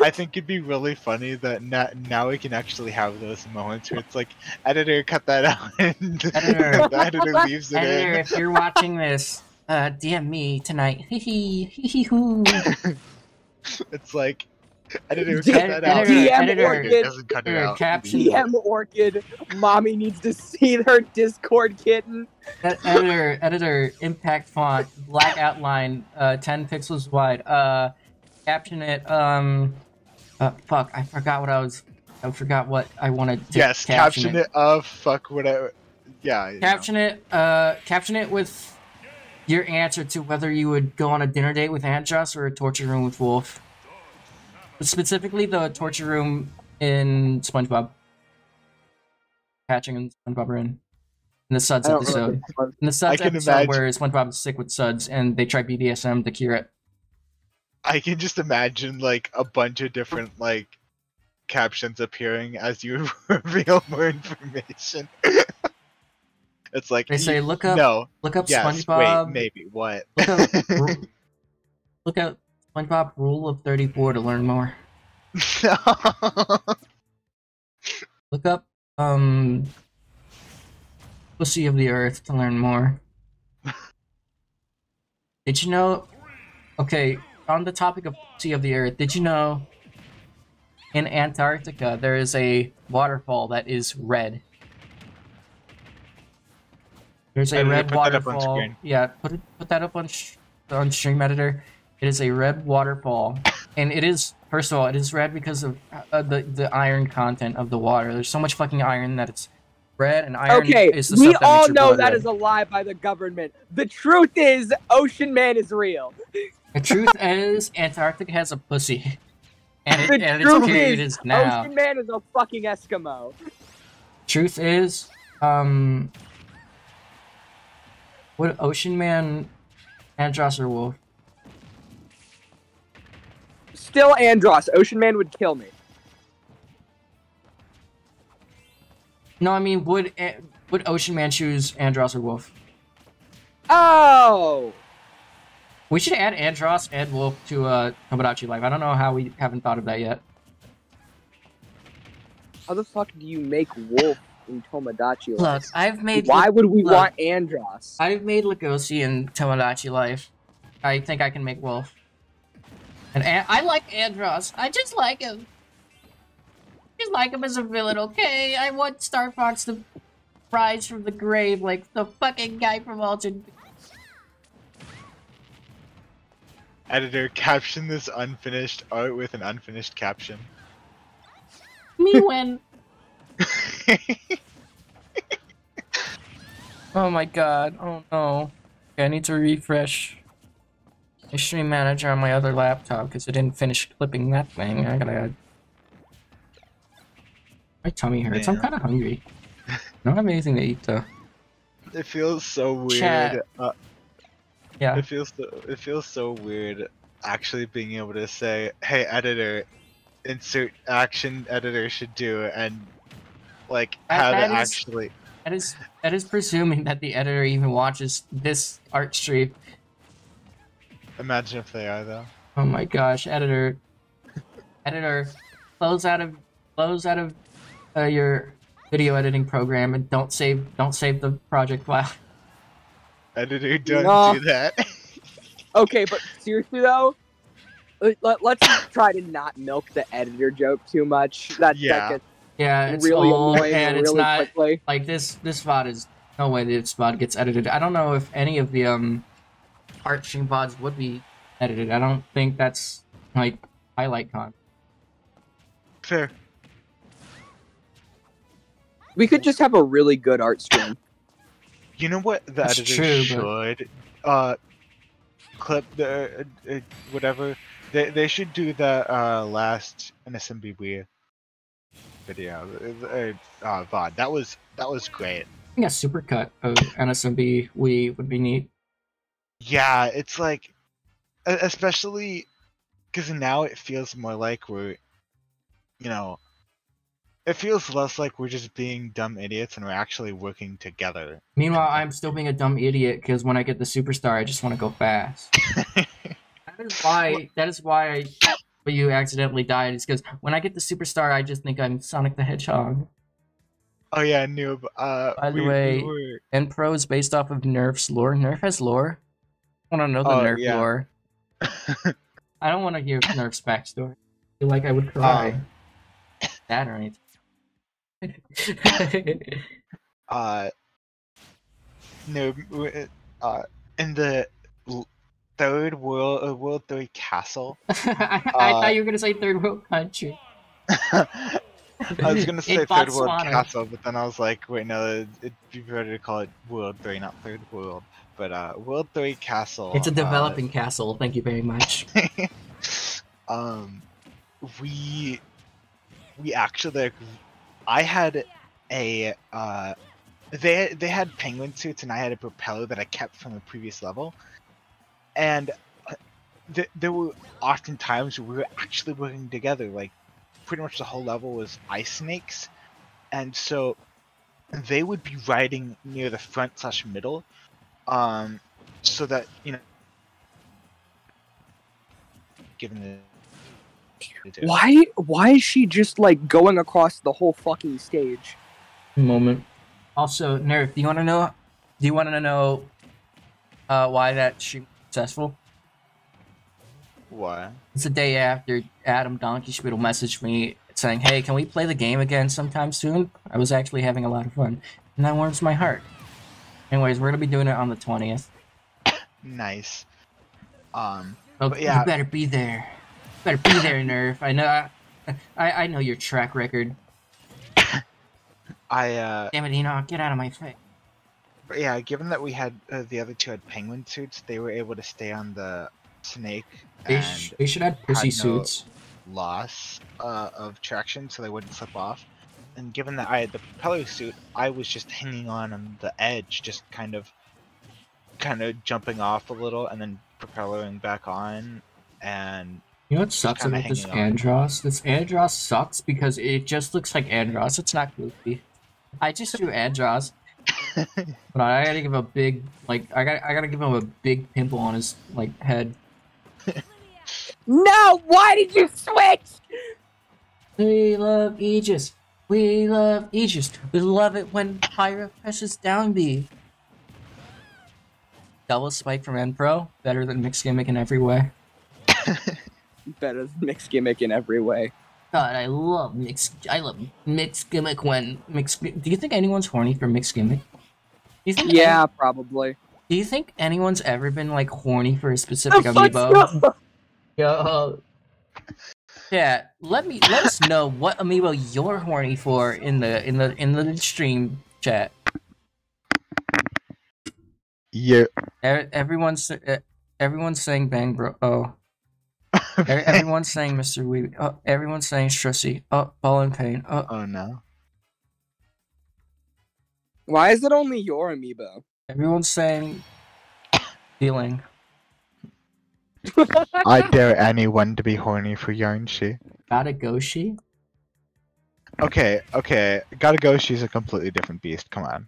I think it'd be really funny that now we can actually have those moments where it's like, editor, cut that out, and editor. The editor leaves it in. If you're watching this, DM me tonight. It's like... Editor, cut that out. DM Orchid, DM Orchid, mommy needs to see her Discord kitten. Editor, impact font, black outline, 10 pixels wide, caption it, fuck, I forgot what I wanted to caption it. Yes, caption it, fuck, whatever. Yeah. Caption it. Caption it with your answer to whether you would go on a dinner date with Andross or a torture room with Wolf. But specifically, the torture room in SpongeBob. Patching and SpongeBob are in. In the Suds episode. Really. In the Suds episode imagine. Where SpongeBob is sick with Suds and they try BDSM to cure it. I can just imagine like a bunch of different like captions appearing as you reveal more information. It's like they say, "Look up, no, look up yes, SpongeBob." Wait, maybe what? Look up, look up SpongeBob Rule of 34 to learn more. No. Look up Pussy of the Earth to learn more. Did you know? Okay, on the topic of Pussy of the Earth, did you know? In Antarctica, there is a waterfall that is red. There's a red waterfall. Yeah, put that up on stream editor. It is a red waterfall, and it is first of all, it is red because of the iron content of the water. There's so much fucking iron that it's red, and iron is the stuff that makes your blood red. Okay, we all know that is a lie by the government. The truth is, Ocean Man is real. The truth is, Antarctica has a pussy. And its period is now. Ocean Man is a fucking Eskimo. Truth is, what Ocean Man, Andross or Wolf? Still Andross. Ocean Man would kill me. No, I mean, would Ocean Man choose Andross or Wolf? Oh. We should add Andross and Wolf to Tomodachi Life. I don't know how we haven't thought of that yet. How the fuck do you make Wolf in Tomodachi Life? Look, I've made... Why would we want Andross? I've made Lugosi in Tomodachi Life. I think I can make Wolf. And I like Andross. I just like him. I just like him as a villain, okay? I want Star Fox to rise from the grave like the fucking guy from Alton. Editor, caption this unfinished art with an unfinished caption. Me win. Oh my god, oh no. Okay, I need to refresh the stream manager on my other laptop because I didn't finish clipping that thing. I gotta... My tummy hurts, damn. I'm kinda hungry. I don't have anything to eat though. It feels so weird. Chat. Yeah. It feels so weird actually being able to say, "Hey, editor, insert action editor should do," and like how to actually. That is presuming that the editor even watches this art stream. Imagine if they are though. Oh my gosh, editor, editor, close out of your video editing program and don't save the project file. Editor, don't do that. Okay, but seriously though, let's try to not milk the editor joke too much. That it's really old and it's really not quickly. Like this VOD is no way this VOD gets edited. I don't know if any of the art stream VODs would be edited. I don't think that's like highlight con. Fair. We could just have a really good art stream. You know what the editor should clip the whatever they should do the last NSMBW video VOD. That was great. I think a supercut of NSMBW would be neat. Yeah, it's like especially because now it feels more like we're, you know, it feels less like we're just being dumb idiots and we're actually working together. Meanwhile, I'm still being a dumb idiot because when I get the superstar, I just want to go fast. That is why you accidentally died. It's because when I get the superstar, I just think I'm Sonic the Hedgehog. Oh yeah, noob. By the way, N-Pro is based off of Nerf's lore. Nerf has lore. I want to know the Nerf lore. I don't want to hear Nerf's backstory. I feel like I would cry. That or anything. No, in the third world, world 3 castle. I thought you were gonna say third world country. I was gonna say third world castle, but then I was like, wait, no, it'd be better to call it world 3, not third world. But world 3 castle. It's a developing castle. Thank you very much. We actually, like, I had a they had penguin suits and I had a propeller that I kept from the previous level, and there were often times we were actually working together. Like, pretty much the whole level was ice snakes, and so they would be riding near the front slash middle, so that, you know, given the. Why is she just, like, going across the whole fucking stage? Moment. Also, Nerf, do you want to know why that she was successful? Why? It's the day after Adam Donkey Schmiedel messaged me saying, "Hey, can we play the game again sometime soon? I was actually having a lot of fun." And that warms my heart. Anyways, we're going to be doing it on the 20th. Nice. But yeah. You better be there. Better be there, Nerf. I know. I know your track record. Damn it, Enoch! Get out of my face. But yeah, given that we had the other two had penguin suits, they were able to stay on the snake. They should have pussy suits. Loss of traction, so they wouldn't slip off. And given that I had the propeller suit, I was just hanging on the edge, just kind of jumping off a little, and then propellering back on, and. You know what sucks about this Andross? This Andross sucks because it just looks like Andross. It's not Goofy. I just drew Andross, but I gotta give a big I gotta give him a big pimple on his head. No! Why did you switch? We love Aegis. We love Aegis. We love it when Pyra presses down B. Double spike from N-Pro. Better than mixed gimmick in every way. Better than mixed gimmick in every way. God, I love mixed gimmick when mixed. Do you think anyone's horny for mixed gimmick? Yeah, probably. Do you think anyone's ever been horny for a specific amiibo? Yo, yeah. Let us know what amiibo you're horny for in the stream chat. Yeah. Everyone's saying bang bro. Oh. Okay. Everyone's saying Mr. Weeby. Oh, everyone's saying Stressy. Oh, Ball and Pain. Oh. Oh, no. Why is it only your amiibo? Everyone's saying Feeling. I dare anyone to be horny for Yarnshi. Gotta Goshi? Okay. Gotta Goshi's a completely different beast. Come on.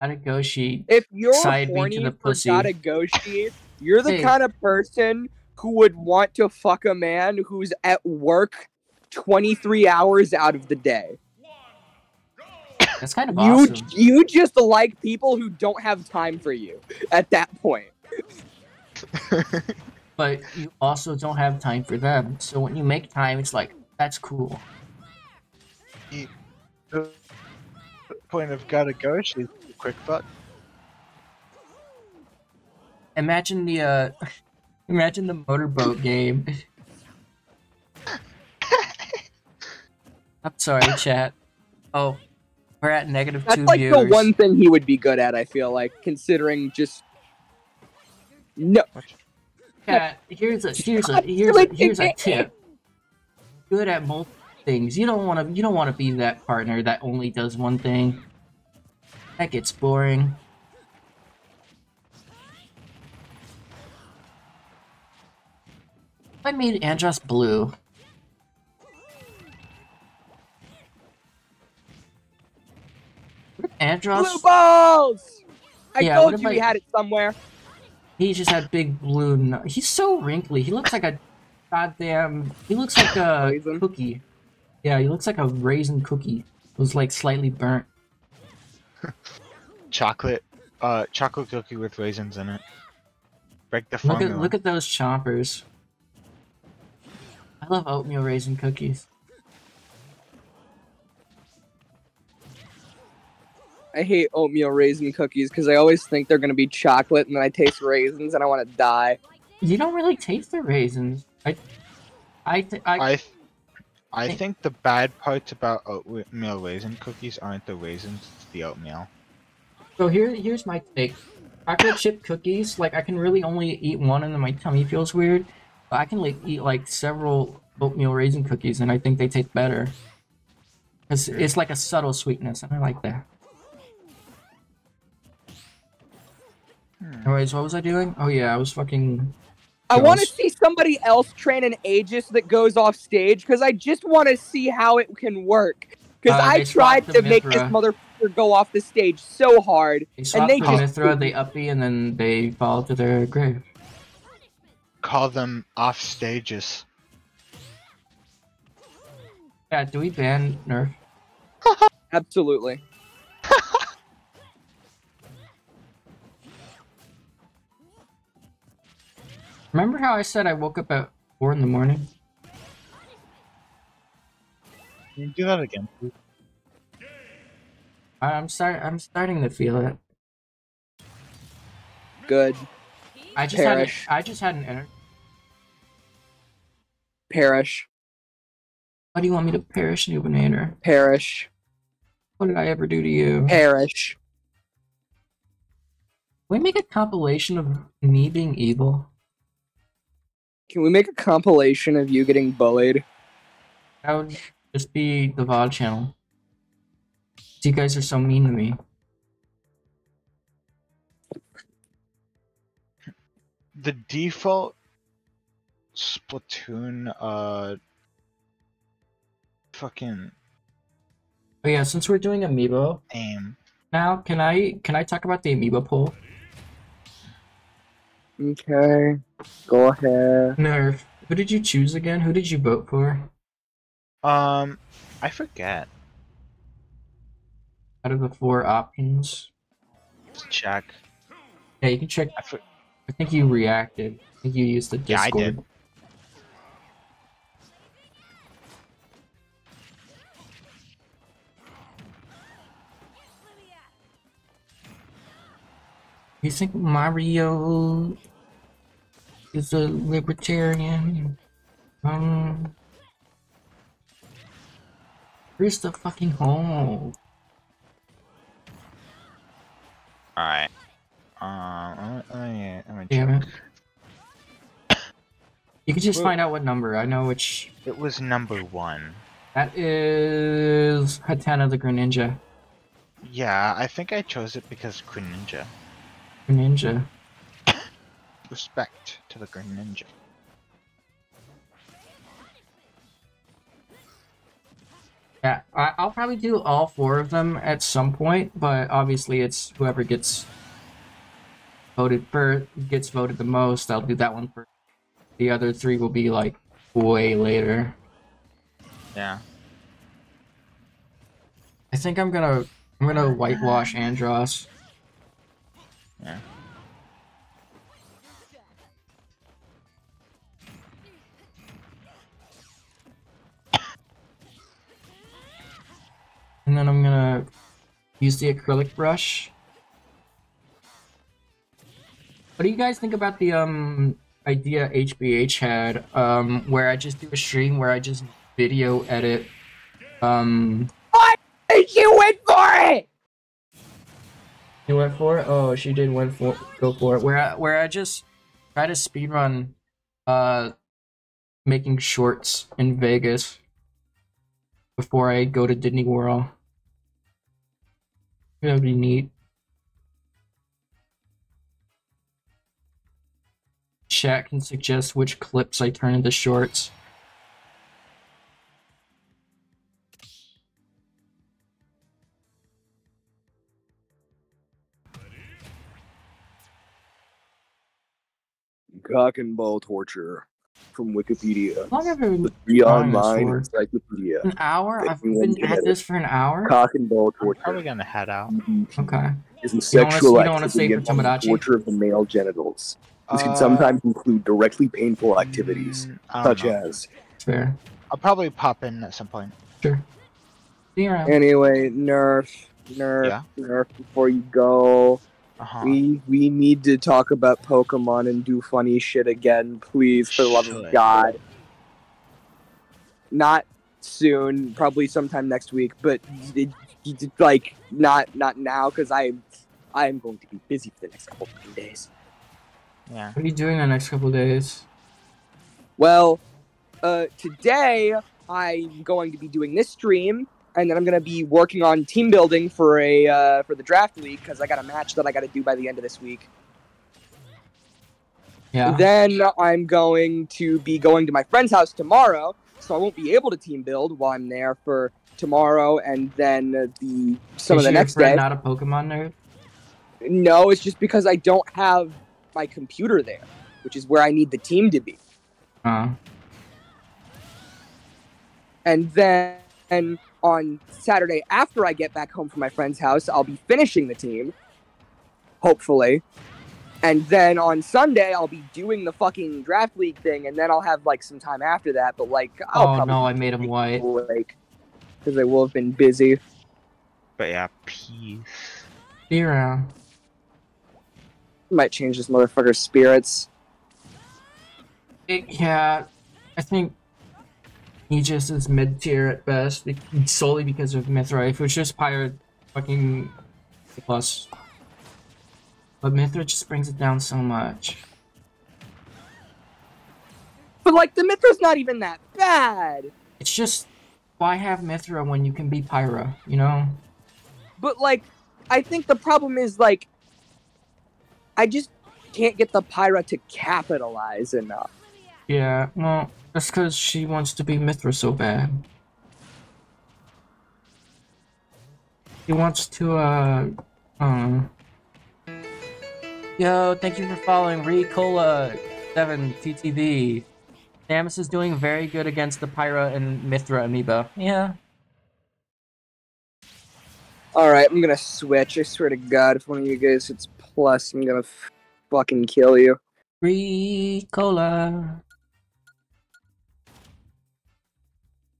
Gotta Goshi. If you're side horny to the pussy. Gotta Goshi. You're the kind of person who would want to fuck a man who's at work 23 hours out of the day. That's kind of awesome. You just like people who don't have time for you at that point. But you also don't have time for them. So when you make time, it's like, that's cool. The point of gotta go, she's a quick fuck. Imagine the motorboat game. I'm sorry, chat. Oh, we're at -2 viewers. That's the one thing he would be good at. I feel like, considering just no. Cat, here's a tip. Good at multiple things. You don't want to be that partner that only does one thing. That gets boring. I made Andross blue. Andross blue balls. I told you he had it somewhere. He just had big blue. He's so wrinkly. He looks like a goddamn. He looks like a raisin cookie. Yeah, he looks like a raisin cookie. It was like slightly burnt. chocolate cookie with raisins in it. Break the formula. Look at those chompers. I love oatmeal raisin cookies. I hate oatmeal raisin cookies because I always think they're going to be chocolate and then I taste raisins and I want to die. You don't really taste the raisins. I I think the bad parts about oatmeal raisin cookies aren't the raisins, it's the oatmeal. So here's my take. Chocolate chip cookies, like, I can really only eat one and then my tummy feels weird. But I can, like, eat, like, several oatmeal raisin cookies and I think they taste better. Because it's like a subtle sweetness and I like that. Anyways, what was I doing? Oh yeah, I was fucking... I want to see somebody else train an Aegis that goes off stage, because I just want to see how it can work. Because I tried to make this motherfucker go off the stage so hard. They swapped the Mythra, they uppy, and then they fall to their grave. Call them off stages. Yeah, do we ban Nerf? Absolutely. Remember how I said I woke up at 4 in the morning? Can you do that again, please? I'm starting to feel it. Good. I just had an energy. Perish. Why do you want me to perish, Noobinator? Perish. What did I ever do to you? Perish. Can we make a compilation of me being evil? Can we make a compilation of you getting bullied? That would just be the VOD channel. You guys are so mean to me. The default Splatoon, fucking... Oh yeah, since we're doing amiibo... Now, can I talk about the amiibo poll? Okay, go ahead. Nerf, who did you choose again? Who did you vote for? I forget. Out of the 4 options? Let's check. Yeah, you can check. I think you reacted. I think you used the Discord. Yeah, I did. You think Mario is a libertarian? Where's the fucking hole? Alright. I'm gonna check. You can just find out what number. I know which. It was number 1. That is Katana the Greninja. Yeah, I think I chose it because Greninja. Greninja. Respect to the Greninja. Yeah, I'll probably do all 4 of them at some point, but obviously it's whoever gets voted first, gets voted the most. I'll do that one first. The other 3 will be like way later. Yeah. I think I'm gonna whitewash Andross. Yeah. And then I'm gonna use the acrylic brush. What do you guys think about the idea HBH had, where I just do a stream where I just video edit? What did you win for it? You went for it? Oh, she did go for it. Where I just try to speedrun making shorts in Vegas before I go to Disney World. That'd be neat. Chat can suggest which clips I turn into shorts. Cock and ball torture from Wikipedia. How long have I been online encyclopedia? An hour? I've been at this for an hour? Cock and ball torture. I'm probably gonna head out. Okay. Is a sexual activity and torture of the male genitals. This can sometimes include directly painful activities, such as... Fair. I'll probably pop in at some point. Sure. See you around. Anyway, nerf before you go. We need to talk about Pokemon and do funny shit again, please, for the love of God. Not soon, probably sometime next week, but like not now, because I'm going to be busy for the next couple of days. Yeah. What are you doing the next couple of days? Well, today I'm going to be doing this stream, and then I'm going to be working on team building for a for the draft league, because I got a match that I got to do by the end of this week. Yeah. Then I'm going to be going to my friend's house tomorrow, so I won't be able to team build while I'm there for tomorrow, and then the some of the next day. Is your friend not a Pokemon nerd? No, it's just because I don't have my computer there, which is where I need the team to be. And then on Saturday, after I get back home from my friend's house, I'll be finishing the team, hopefully. And then on Sunday, I'll be doing the fucking draft league thing, and then I'll have, like, some time after that, but, like, I'll probably... Oh, no, I made him white. Because I will have been busy. But, yeah, peace. Yeah. Might change this motherfucker's spirits. Yeah, I think Aegis is mid-tier at best, solely because of Mythra. If it was just Pyra, fucking plus. But Mythra just brings it down so much. But, like, the Mithra's not even that bad! It's just, why have Mythra when you can be Pyra, you know? But, like, I think the problem is, like, I just can't get the Pyra to capitalize enough. Yeah, well, that's because she wants to be Mythra so bad. She wants to, Yo, thank you for following ReCola7TTV. Samus is doing very good against the Pyra and Mythra amiibo. Yeah. Alright, I'm gonna switch. I swear to God, if one of you guys hits plus, I'm gonna fucking kill you. ReCola.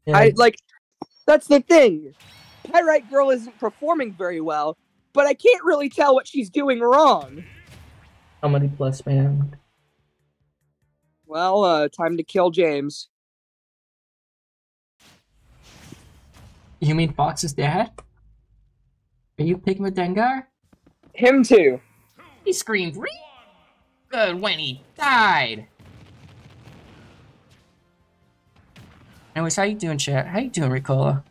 Yeah. I, like, that's the thing. Pyrite Girl isn't performing very well, but I can't really tell what she's doing wrong. How many plus, man? Well, time to kill James. You mean Fox's dad? Are you picking with Dengar? Him too. He screamed, "Ree!" Good when he died. Anyways, how you doing, chat? How you doing, Ricola?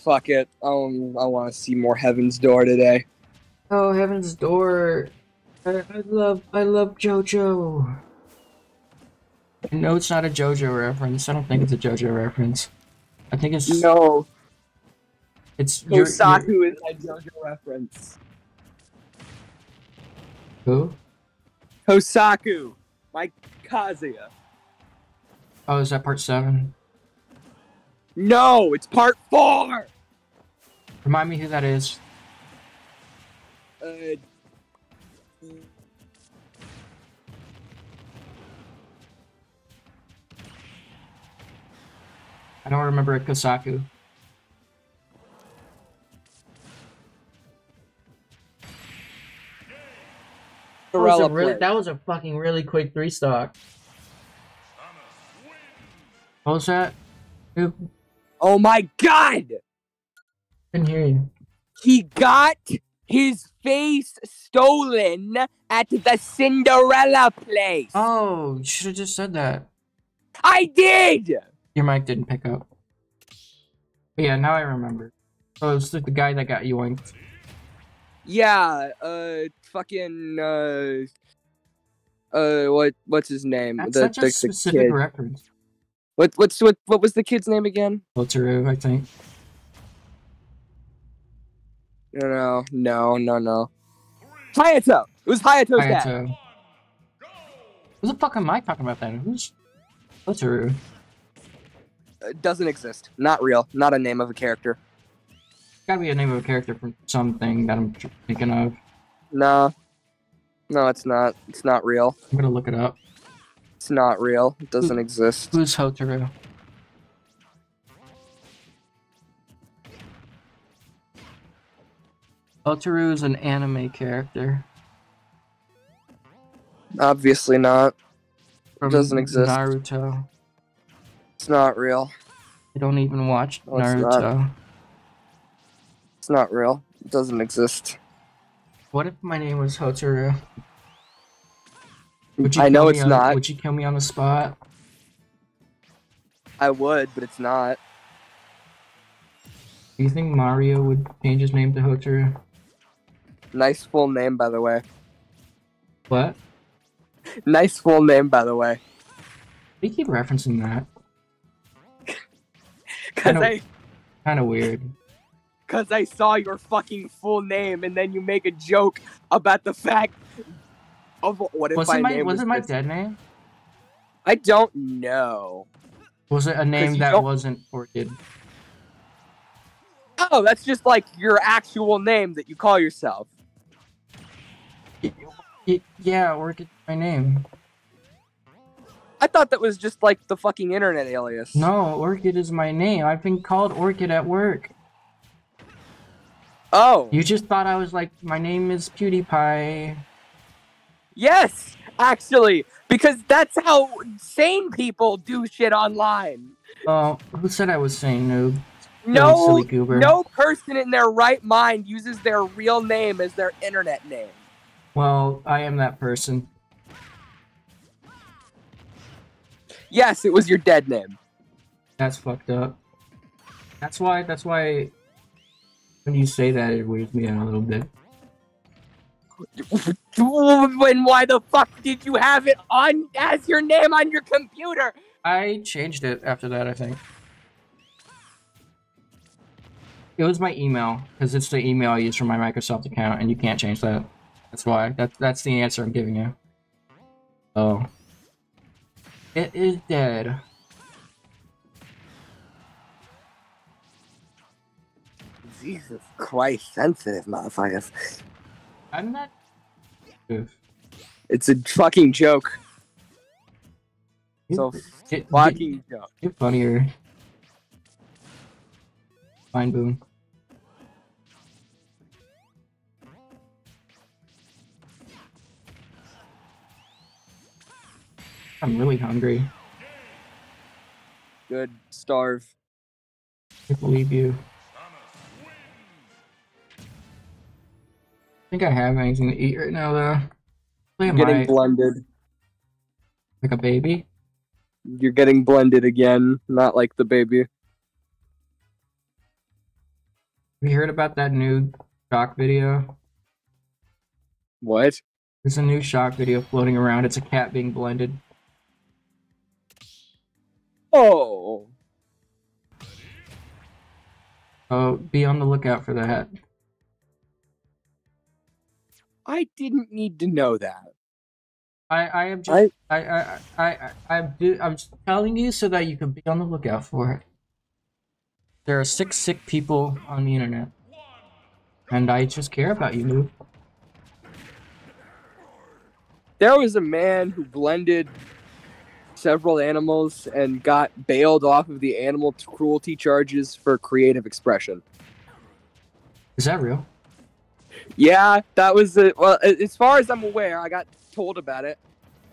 Fuck it. I want to see more Heaven's Door today. Oh, Heaven's Door. I love JoJo. I know it's not a JoJo reference. I don't think it's a JoJo reference. I think it's... No. It's... Kosaku is my JoJo reference. Who? Kosaku. By Kazuya. Oh, is that part 7? No, it's part 4! Remind me who that is. I don't remember a Kosaku. That was a fucking really quick 3-stock. What was that? Who? Oh my God! Couldn't hear you. He got his face stolen at the Cinderella place. Oh, you should have just said that. I did! Your mic didn't pick up. But yeah, now I remember. Oh, it's the guy that got yoinked. Yeah, fucking, what's his name? That's such a specific reference. What was the kid's name again? Hotaru, I think. No. Hayato! It was Hayato's dad. Who the fuck am I talking about then? Who's Hotaru? Doesn't exist. Not real. Not a name of a character. Gotta be a name of a character from something that I'm thinking of. No. No, it's not. It's not real. I'm gonna look it up. It's not real. It doesn't exist. Who's Hotaru? Hotaru is an anime character. Obviously not. from doesn't exist. Naruto. It's not real. I don't even watch Naruto. It's not real. It doesn't exist. What if my name was Hotaru? I know it's not. Would you kill me on the spot? I would, but it's not. Do you think Mario would change his name to Hotaru? Nice full name, by the way. What? Nice full name, by the way. We keep referencing that. Cause I... Kinda weird. Cause I saw your fucking full name, and then you make a joke about the fact of what if my name was... Was it my dead name? I don't know. Was it a name that wasn't ported? Oh, that's just like your actual name that you call yourself. Yeah, or it's my name. I thought that was just like the fucking internet alias. No, Orchid is my name. I've been called Orchid at work. Oh. You just thought I was like, my name is PewDiePie. Yes, actually, because that's how sane people do shit online. Oh, who said I was sane, noob? No, no person in their right mind uses their real name as their internet name. Well, I am that person. Yes, it was your dead name. That's fucked up. That's why when you say that, it weirds me out a little bit. When why the fuck did you have it on as your name on your computer? I changed it after that, I think. It was my email, because it's the email I use for my Microsoft account, and you can't change that. That's why. That's the answer I'm giving you. Oh. It is dead. Jesus Christ, sensitive motherfuckers. I'm not... It's a fucking joke. It's a fucking joke. You're funnier. Fine, boom. I'm really hungry. Good. Starve. I believe you. I think I have anything to eat right now, though. I'm getting blended. Like a baby? You're getting blended again, not like the baby. Have you heard about that new shock video? What? There's a new shock video floating around. It's a cat being blended. Oh! Oh, be on the lookout for that. I didn't need to know that. I'm just telling you so that you can be on the lookout for it. There are 6 sick people on the internet, and I just care about you, dude. There was a man who blended several animals and got bailed off of the animal cruelty charges for creative expression. Is that real? Yeah, that was it. Well, as far as I'm aware, I got told about it,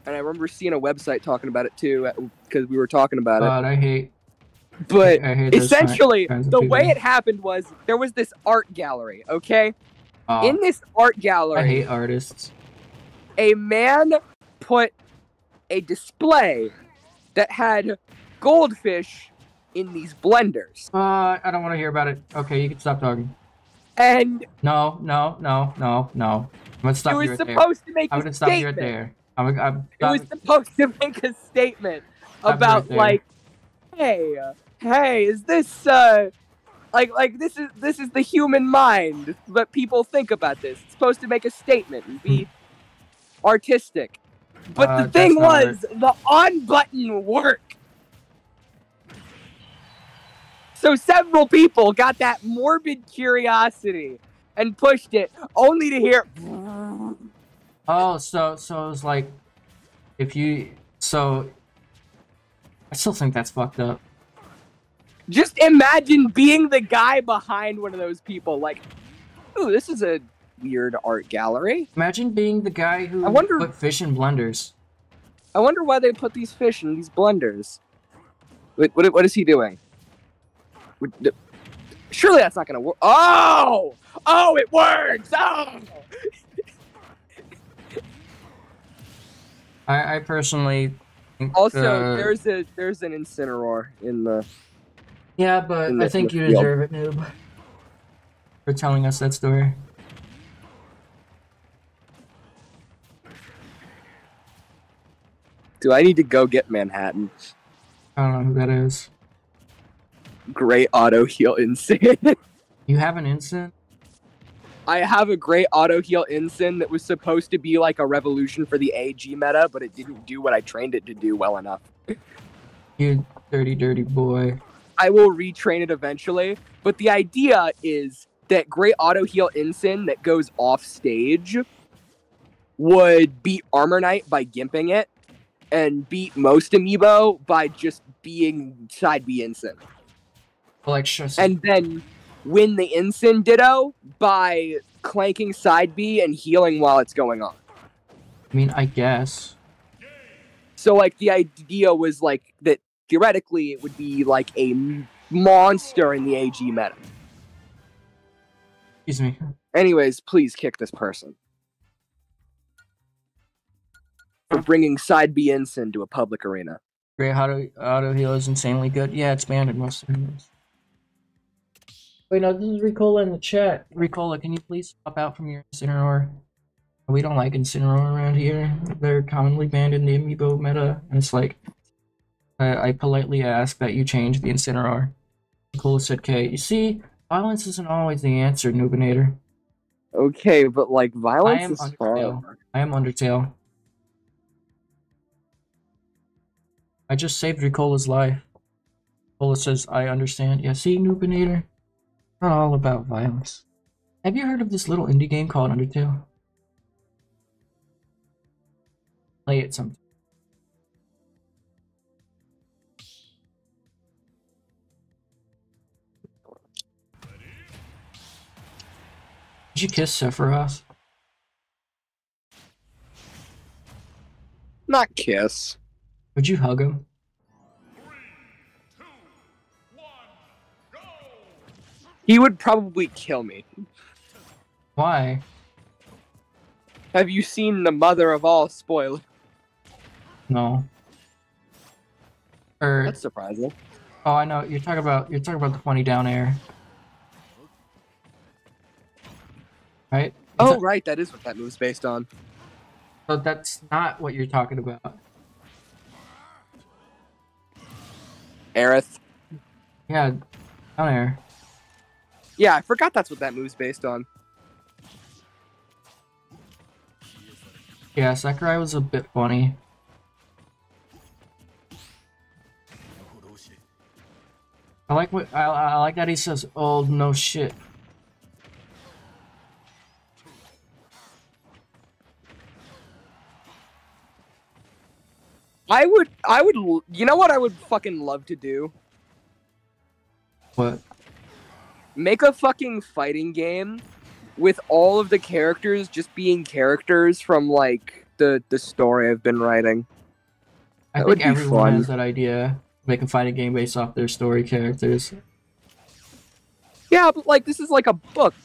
and I remember seeing a website talking about it too, because we were talking about it. God, I hate. But I hate essentially, the way it happened was there was this art gallery. Okay, in this art gallery, I hate artists. A man put a display that had goldfish in these blenders. I don't want to hear about it. Okay, you can stop talking. And no. It was supposed to make a statement about like, hey, is this like this is the human mind that people think about this. It's supposed to make a statement and be artistic. But the thing was, the on button worked. So several people got that morbid curiosity and pushed it, only to hear. Oh, so it was like, if you I still think that's fucked up. Just imagine being the guy behind one of those people, like, ooh, this is a weird art gallery. Imagine being the guy who put fish in blenders. I wonder why they put these fish in these blenders. Wait, what is he doing? Surely that's not gonna work. Oh! Oh, it works! Oh! I personally think, also, there's an Incineroar in the... Yeah, but I think you deserve it, noob. For telling us that story. Do I need to go get Manhattan? I don't know who that is. Great auto heal Ensign. You have an Ensign? I have a great auto heal Ensign that was supposed to be like a revolution for the AG meta, but it didn't do what I trained it to do well enough. You dirty, dirty boy. I will retrain it eventually, but the idea is that great auto heal Ensign that goes off stage would beat Armor Knight by gimping it, and beat most amiibo by just being side B Ensign. Like, and then win the Ensign ditto by clanking side B and healing while it's going on. I mean, I guess. So, like, the idea was, like, that theoretically it would be, like, a monster in the AG meta. Excuse me. Anyways, please kick this person. For bringing side B Ensign to a public arena. Great auto heal is insanely good. Yeah, it's banned in most arenas. Wait, no, this is Ricola in the chat. Ricola, can you please pop out from your Incineroar? We don't like Incineroar around here. They're commonly banned in the amiibo meta, and it's like, I politely ask that you change the Incineroar. Ricola said, "K, you see, violence isn't always the answer, Noobinator." Okay, but like violence is far. I am Undertale. I just saved Ricola's life. Ricola says, "I understand." Yeah, see, Noobinator? Not all about violence. Have you heard of this little indie game called Undertale? Play it sometime. Did you kiss Sephiroth? Not kiss. Would you hug him? 3, 2, 1, go! He would probably kill me. Why? Have you seen the mother of all spoilers? No. That's surprising. Oh, I know. You're talking about the funny down air. Right? Oh, right. That is what that move's based on. So that's not what you're talking about. Aerith. Yeah, down air. Yeah, I forgot that's what that move's based on. Yeah, Sakurai was a bit funny. I like what I like that he says, "Oh no shit." I would, you know what I would fucking love to do? What? Make a fucking fighting game with all of the characters just being characters from, like, the story I've been writing. I think everyone has that idea. Make a fighting game based off their story characters. Yeah, but, like, this is like a book.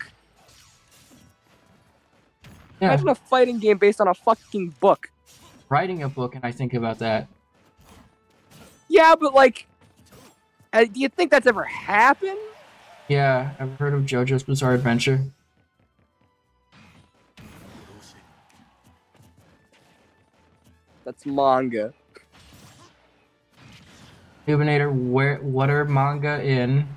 Yeah. Imagine a fighting game based on a fucking book. Writing a book, and I think about that. Yeah, but like, do you think that's ever happened? Yeah, I've heard of JoJo's Bizarre Adventure. That's manga. Noobinator, what are manga in?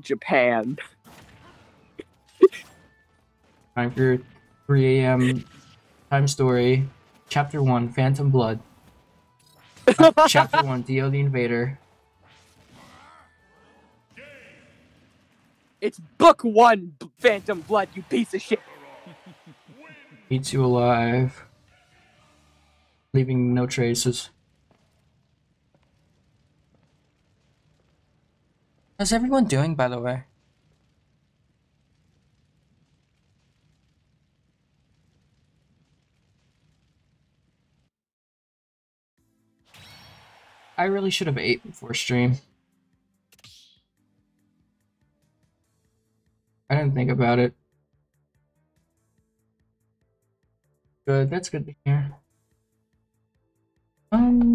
Japan. Time for your 3 a.m. time story, Chapter 1, Phantom Blood. Chapter 1, Dio the Invader. It's Book 1, Phantom Blood, you piece of shit! Eats you alive. Leaving no traces. How's everyone doing, by the way? I really should have ate before stream. I didn't think about it. Good, that's good to hear. I'm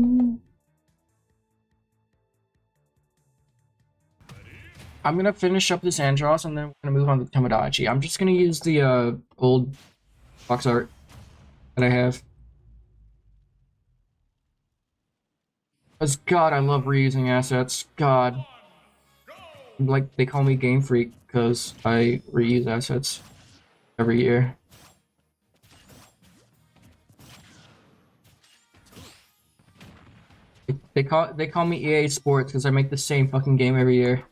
gonna finish up this Andross and then we're gonna move on to Tomodachi. I'm just gonna use the gold box art that I have. Because God, I love reusing assets. God. Like, they call me Game Freak because I reuse assets every year. They call me EA Sports because I make the same fucking game every year.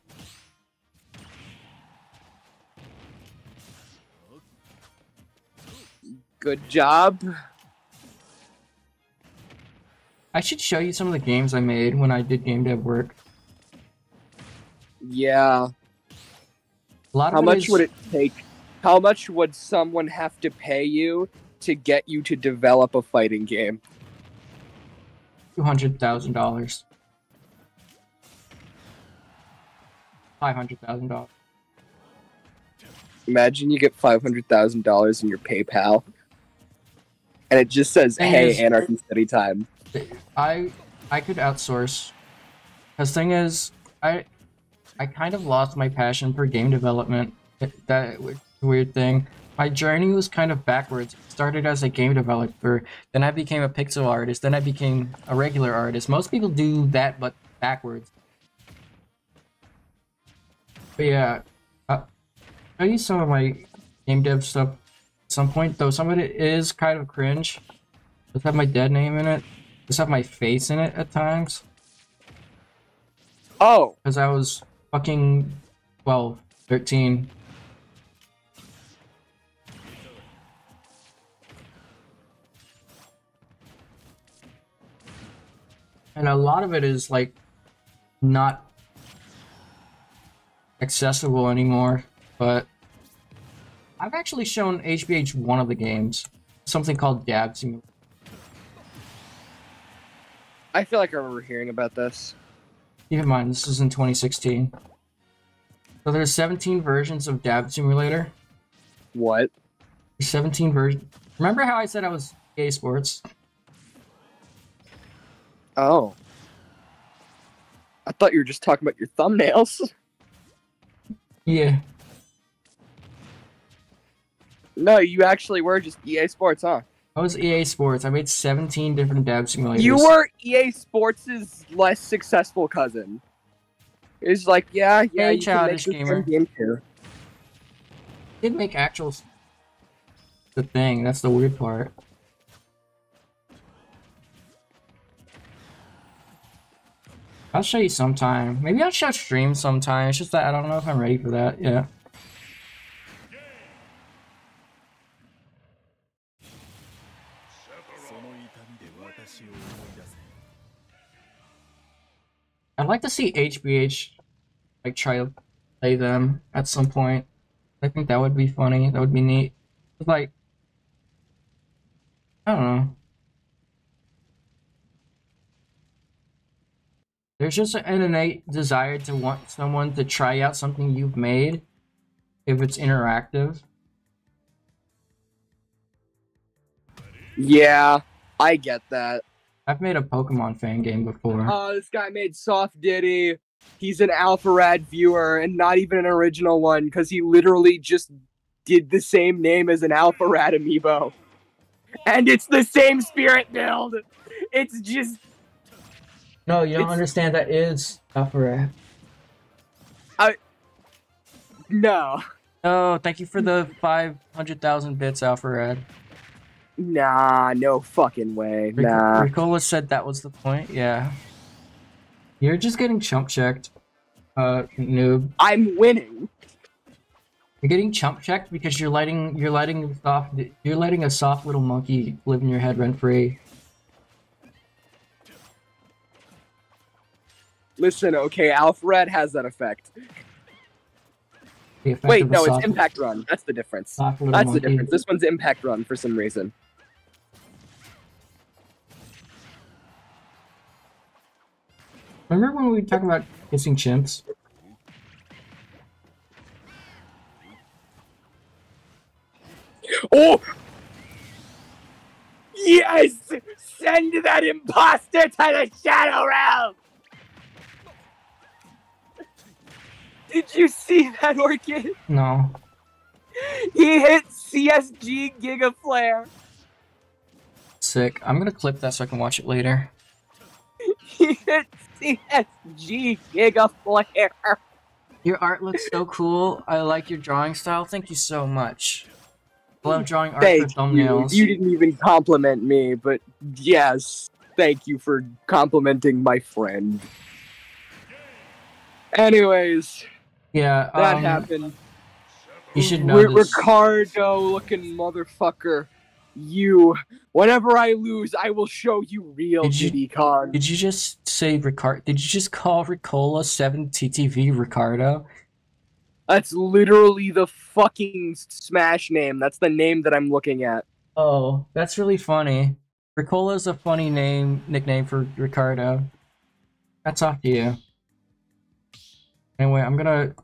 Good job. I should show you some of the games I made when I did game dev work. Yeah. A lot of How much would it take? How much would someone have to pay you to get you to develop a fighting game? $200,000. $500,000. Imagine you get $500,000 in your PayPal, and it just says, "Hey, Anarchy Study Time." I could outsource. Cause thing is, I kind of lost my passion for game development. That was a weird thing. My journey was kind of backwards. I started as a game developer, then I became a pixel artist, then I became a regular artist. Most people do that, but backwards. But yeah, I'll use some of my game dev stuff at some point, though some of it is kind of cringe. Just have my dead name in it. Just have my face in it at times. Oh! Because I was fucking 12, 13. And a lot of it is, like, not accessible anymore, but I've actually shown HBH one of the games, something called Dab Simulator. I feel like I remember hearing about this. Keep in mind, this is in 2016. So there's 17 versions of Dab Simulator. What? There's 17 versions. Remember how I said I was EA Sports? Oh. I thought you were just talking about your thumbnails. Yeah. No, you actually were just EA Sports, huh? I was EA Sports. I made 17 different Dab Simulators. You were EA Sports' less successful cousin. It was like, yeah, hey, you childish can make gamer. Game too. Did make actual... The thing, that's the weird part. I'll show you sometime. Maybe I'll show stream sometime. It's just that I don't know if I'm ready for that. Yeah. I'd like to see HBH like try to play them at some point. I think that would be funny. That would be neat. Like, I don't know. There's just an innate desire to want someone to try out something you've made if it's interactive. Yeah, I get that. I've made a Pokemon fan game before. Oh, this guy made Soft Diddy. He's an Alpharad viewer and not even an original one because he literally just did the same name as an Alpharad amiibo. And it's the same spirit build. It's just... No, you don't understand. That is Alpharad. No. Oh, thank you for the 500,000 bits, Alpharad. Nah, no fucking way. Nah. Ricola said that was the point. Yeah. You're just getting chump checked, noob. I'm winning. You're getting chump checked because you're letting a soft little monkey live in your head rent free. Listen, okay, Alfred has that effect. Wait, no, it's Impact Run. That's the difference. That's the difference. This one's Impact Run for some reason. Remember when we were talking about kissing chimps? Oh! Yes! Send that imposter to the Shadow Realm! Did you see that, Orchid? No. He hit CSG Giga Flare. Sick. I'm gonna clip that so I can watch it later. He hit CSG Giga Flare. Your art looks so cool. I like your drawing style. Thank you so much. I love drawing art for thumbnails. You didn't even compliment me, but yes, thank you for complimenting my friend. Anyways, yeah, that happened. You should know this. Ricardo-looking motherfucker, you. Whenever I lose, I will show you real GDCon. Did you just say Ricardo? Did you just call Ricola 7TTV Ricardo? That's literally the fucking Smash name. That's the name that I'm looking at. Oh, that's really funny. Ricola's a funny name, nickname for Ricardo. That's off to you. Anyway, I'm gonna...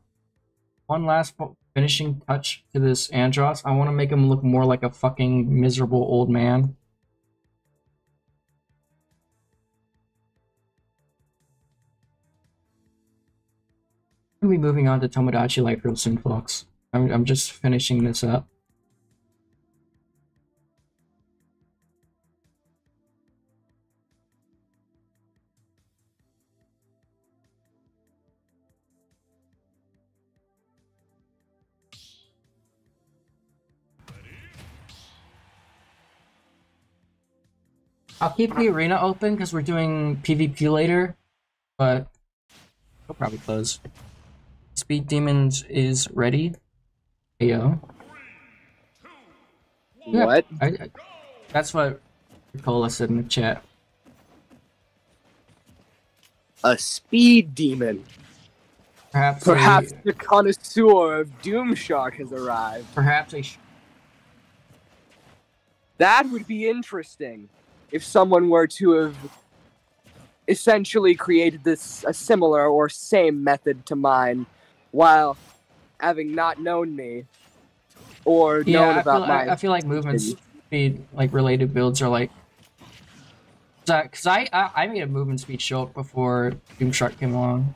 One last finishing touch to this Andross. I want to make him look more like a fucking miserable old man. I'm gonna be moving on to Tomodachi Life real soon, folks. I'm just finishing this up. I'll keep the arena open because we're doing PvP later, but we'll probably close. Speed Demons is ready. Ayo. Yeah, what? That's what Ricola said in the chat. A Speed Demon. Perhaps the connoisseur of Doom Shark has arrived. Perhaps a... That would be interesting. If someone were to have essentially created this a similar or same method to mine while having not known me or known about my... I feel like movement speed, like related builds are like... Because I made a movement speed shield before Doom Shark came along.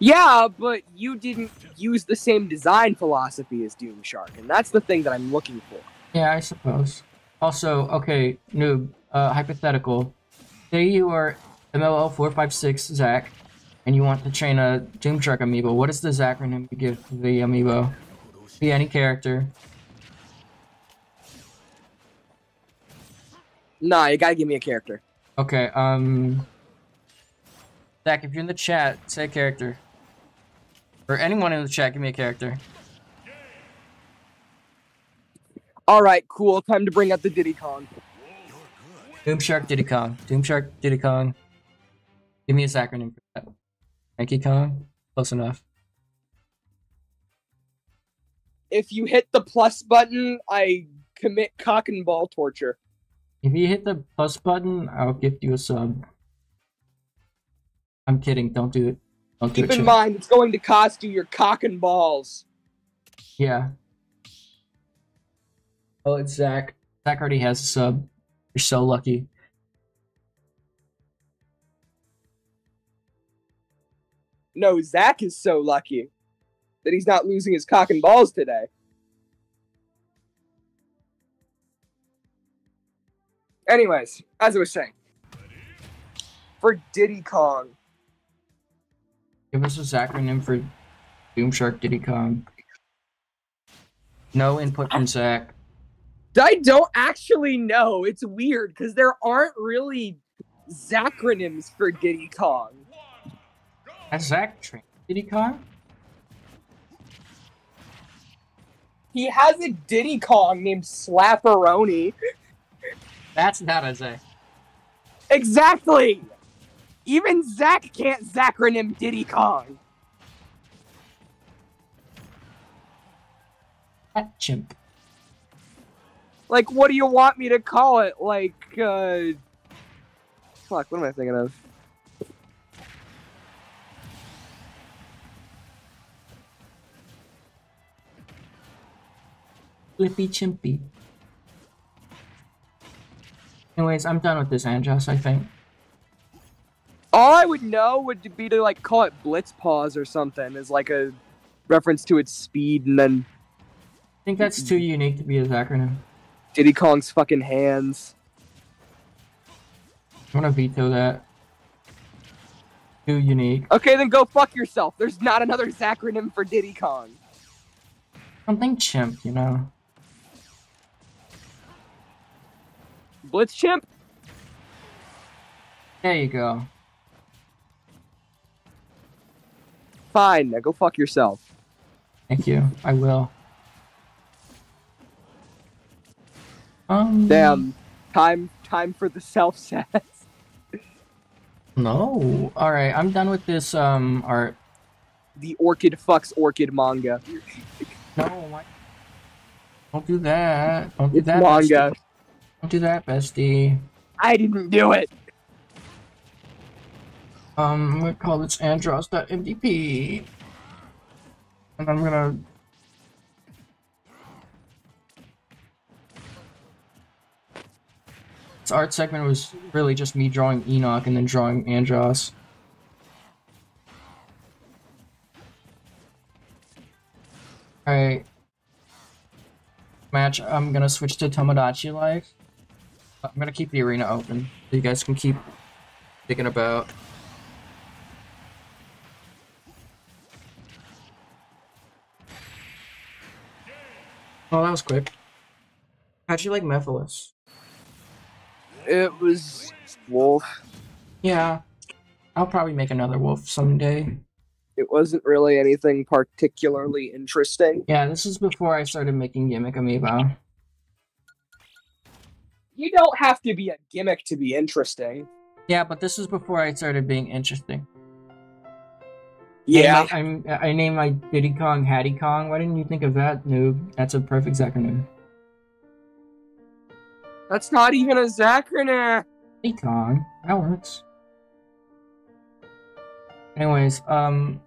Yeah, but you didn't use the same design philosophy as Doom Shark, and that's the thing that I'm looking for. Yeah, I suppose. Also, okay, noob, hypothetical. Say you are MLL456 Zach, and you want to train a Doom Shark amiibo. What is the acronym to give the amiibo? Be any character. Nah, you gotta give me a character. Okay, Zach, if you're in the chat, say a character. Or anyone in the chat, give me a character. Alright, cool. Time to bring out the Diddy Kong. Doom Shark Diddy Kong. Doom Shark Diddy Kong. Give me a acronym for that. Donkey Kong? Close enough. If you hit the plus button, I commit cock and ball torture. If you hit the plus button, I'll gift you a sub. I'm kidding. Don't do it. Don't do it. Keep in mind, it's going to cost you your cock and balls. Yeah. Oh, it's Zach. Zach already has a sub. You're so lucky. No, Zach is so lucky that he's not losing his cock and balls today. Anyways, as I was saying, for Diddy Kong. Give us an acronym for Doom Shark Diddy Kong. No input from Zach. I don't actually know. It's weird because there aren't really acronyms for Diddy Kong. Has Zach trained Diddy Kong? He has a Diddy Kong named Slapperoni. That's not a Zach. Exactly. Even Zach can't acronym Diddy Kong. That chimp. Like, what do you want me to call it? Like, fuck, what am I thinking of? Le Peach and Pete. Anyways, I'm done with this Andross, I think. All I would know would be to like call it Blitzpaws or something as like a reference to its speed, and then I think that's too unique to be his acronym. Diddy Kong's fucking hands. I'm gonna veto that. Too unique. Okay, then go fuck yourself. There's not another acronym for Diddy Kong. Something chimp, you know. Blitz chimp? There you go. Fine, now go fuck yourself. Thank you, I will. Damn. Time for the self-sets. No. Alright, I'm done with this, art. The Orchid Fucks Orchid manga. No, my... Don't do that. Don't do that, manga. Bestie. Don't do that, bestie. I didn't do it. I'm gonna call this Andross.mdp. And I'm gonna... This art segment was really just me drawing Enoch and then drawing Andross. Alright. Match, I'm gonna switch to Tomodachi Life. I'm gonna keep the arena open so you guys can keep digging about. Oh, that was quick. How'd you like Mephiles? It was Wolf. Yeah. I'll probably make another Wolf someday. It wasn't really anything particularly interesting. Yeah, this is before I started making gimmick amiibo. You don't have to be a gimmick to be interesting. Yeah, but this is before I started being interesting. Yeah. I named my Diddy Kong Hattie Kong. Why didn't you think of that, noob? That's a perfect acronym. That's not even a Zacronym! Hey, Kong. That works. Anyways, we're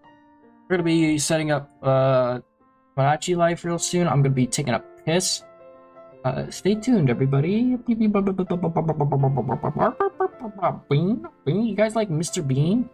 gonna be setting up, Tomodachi Life real soon. I'm gonna be taking a piss. Stay tuned, everybody. You guys like Mr. Bean?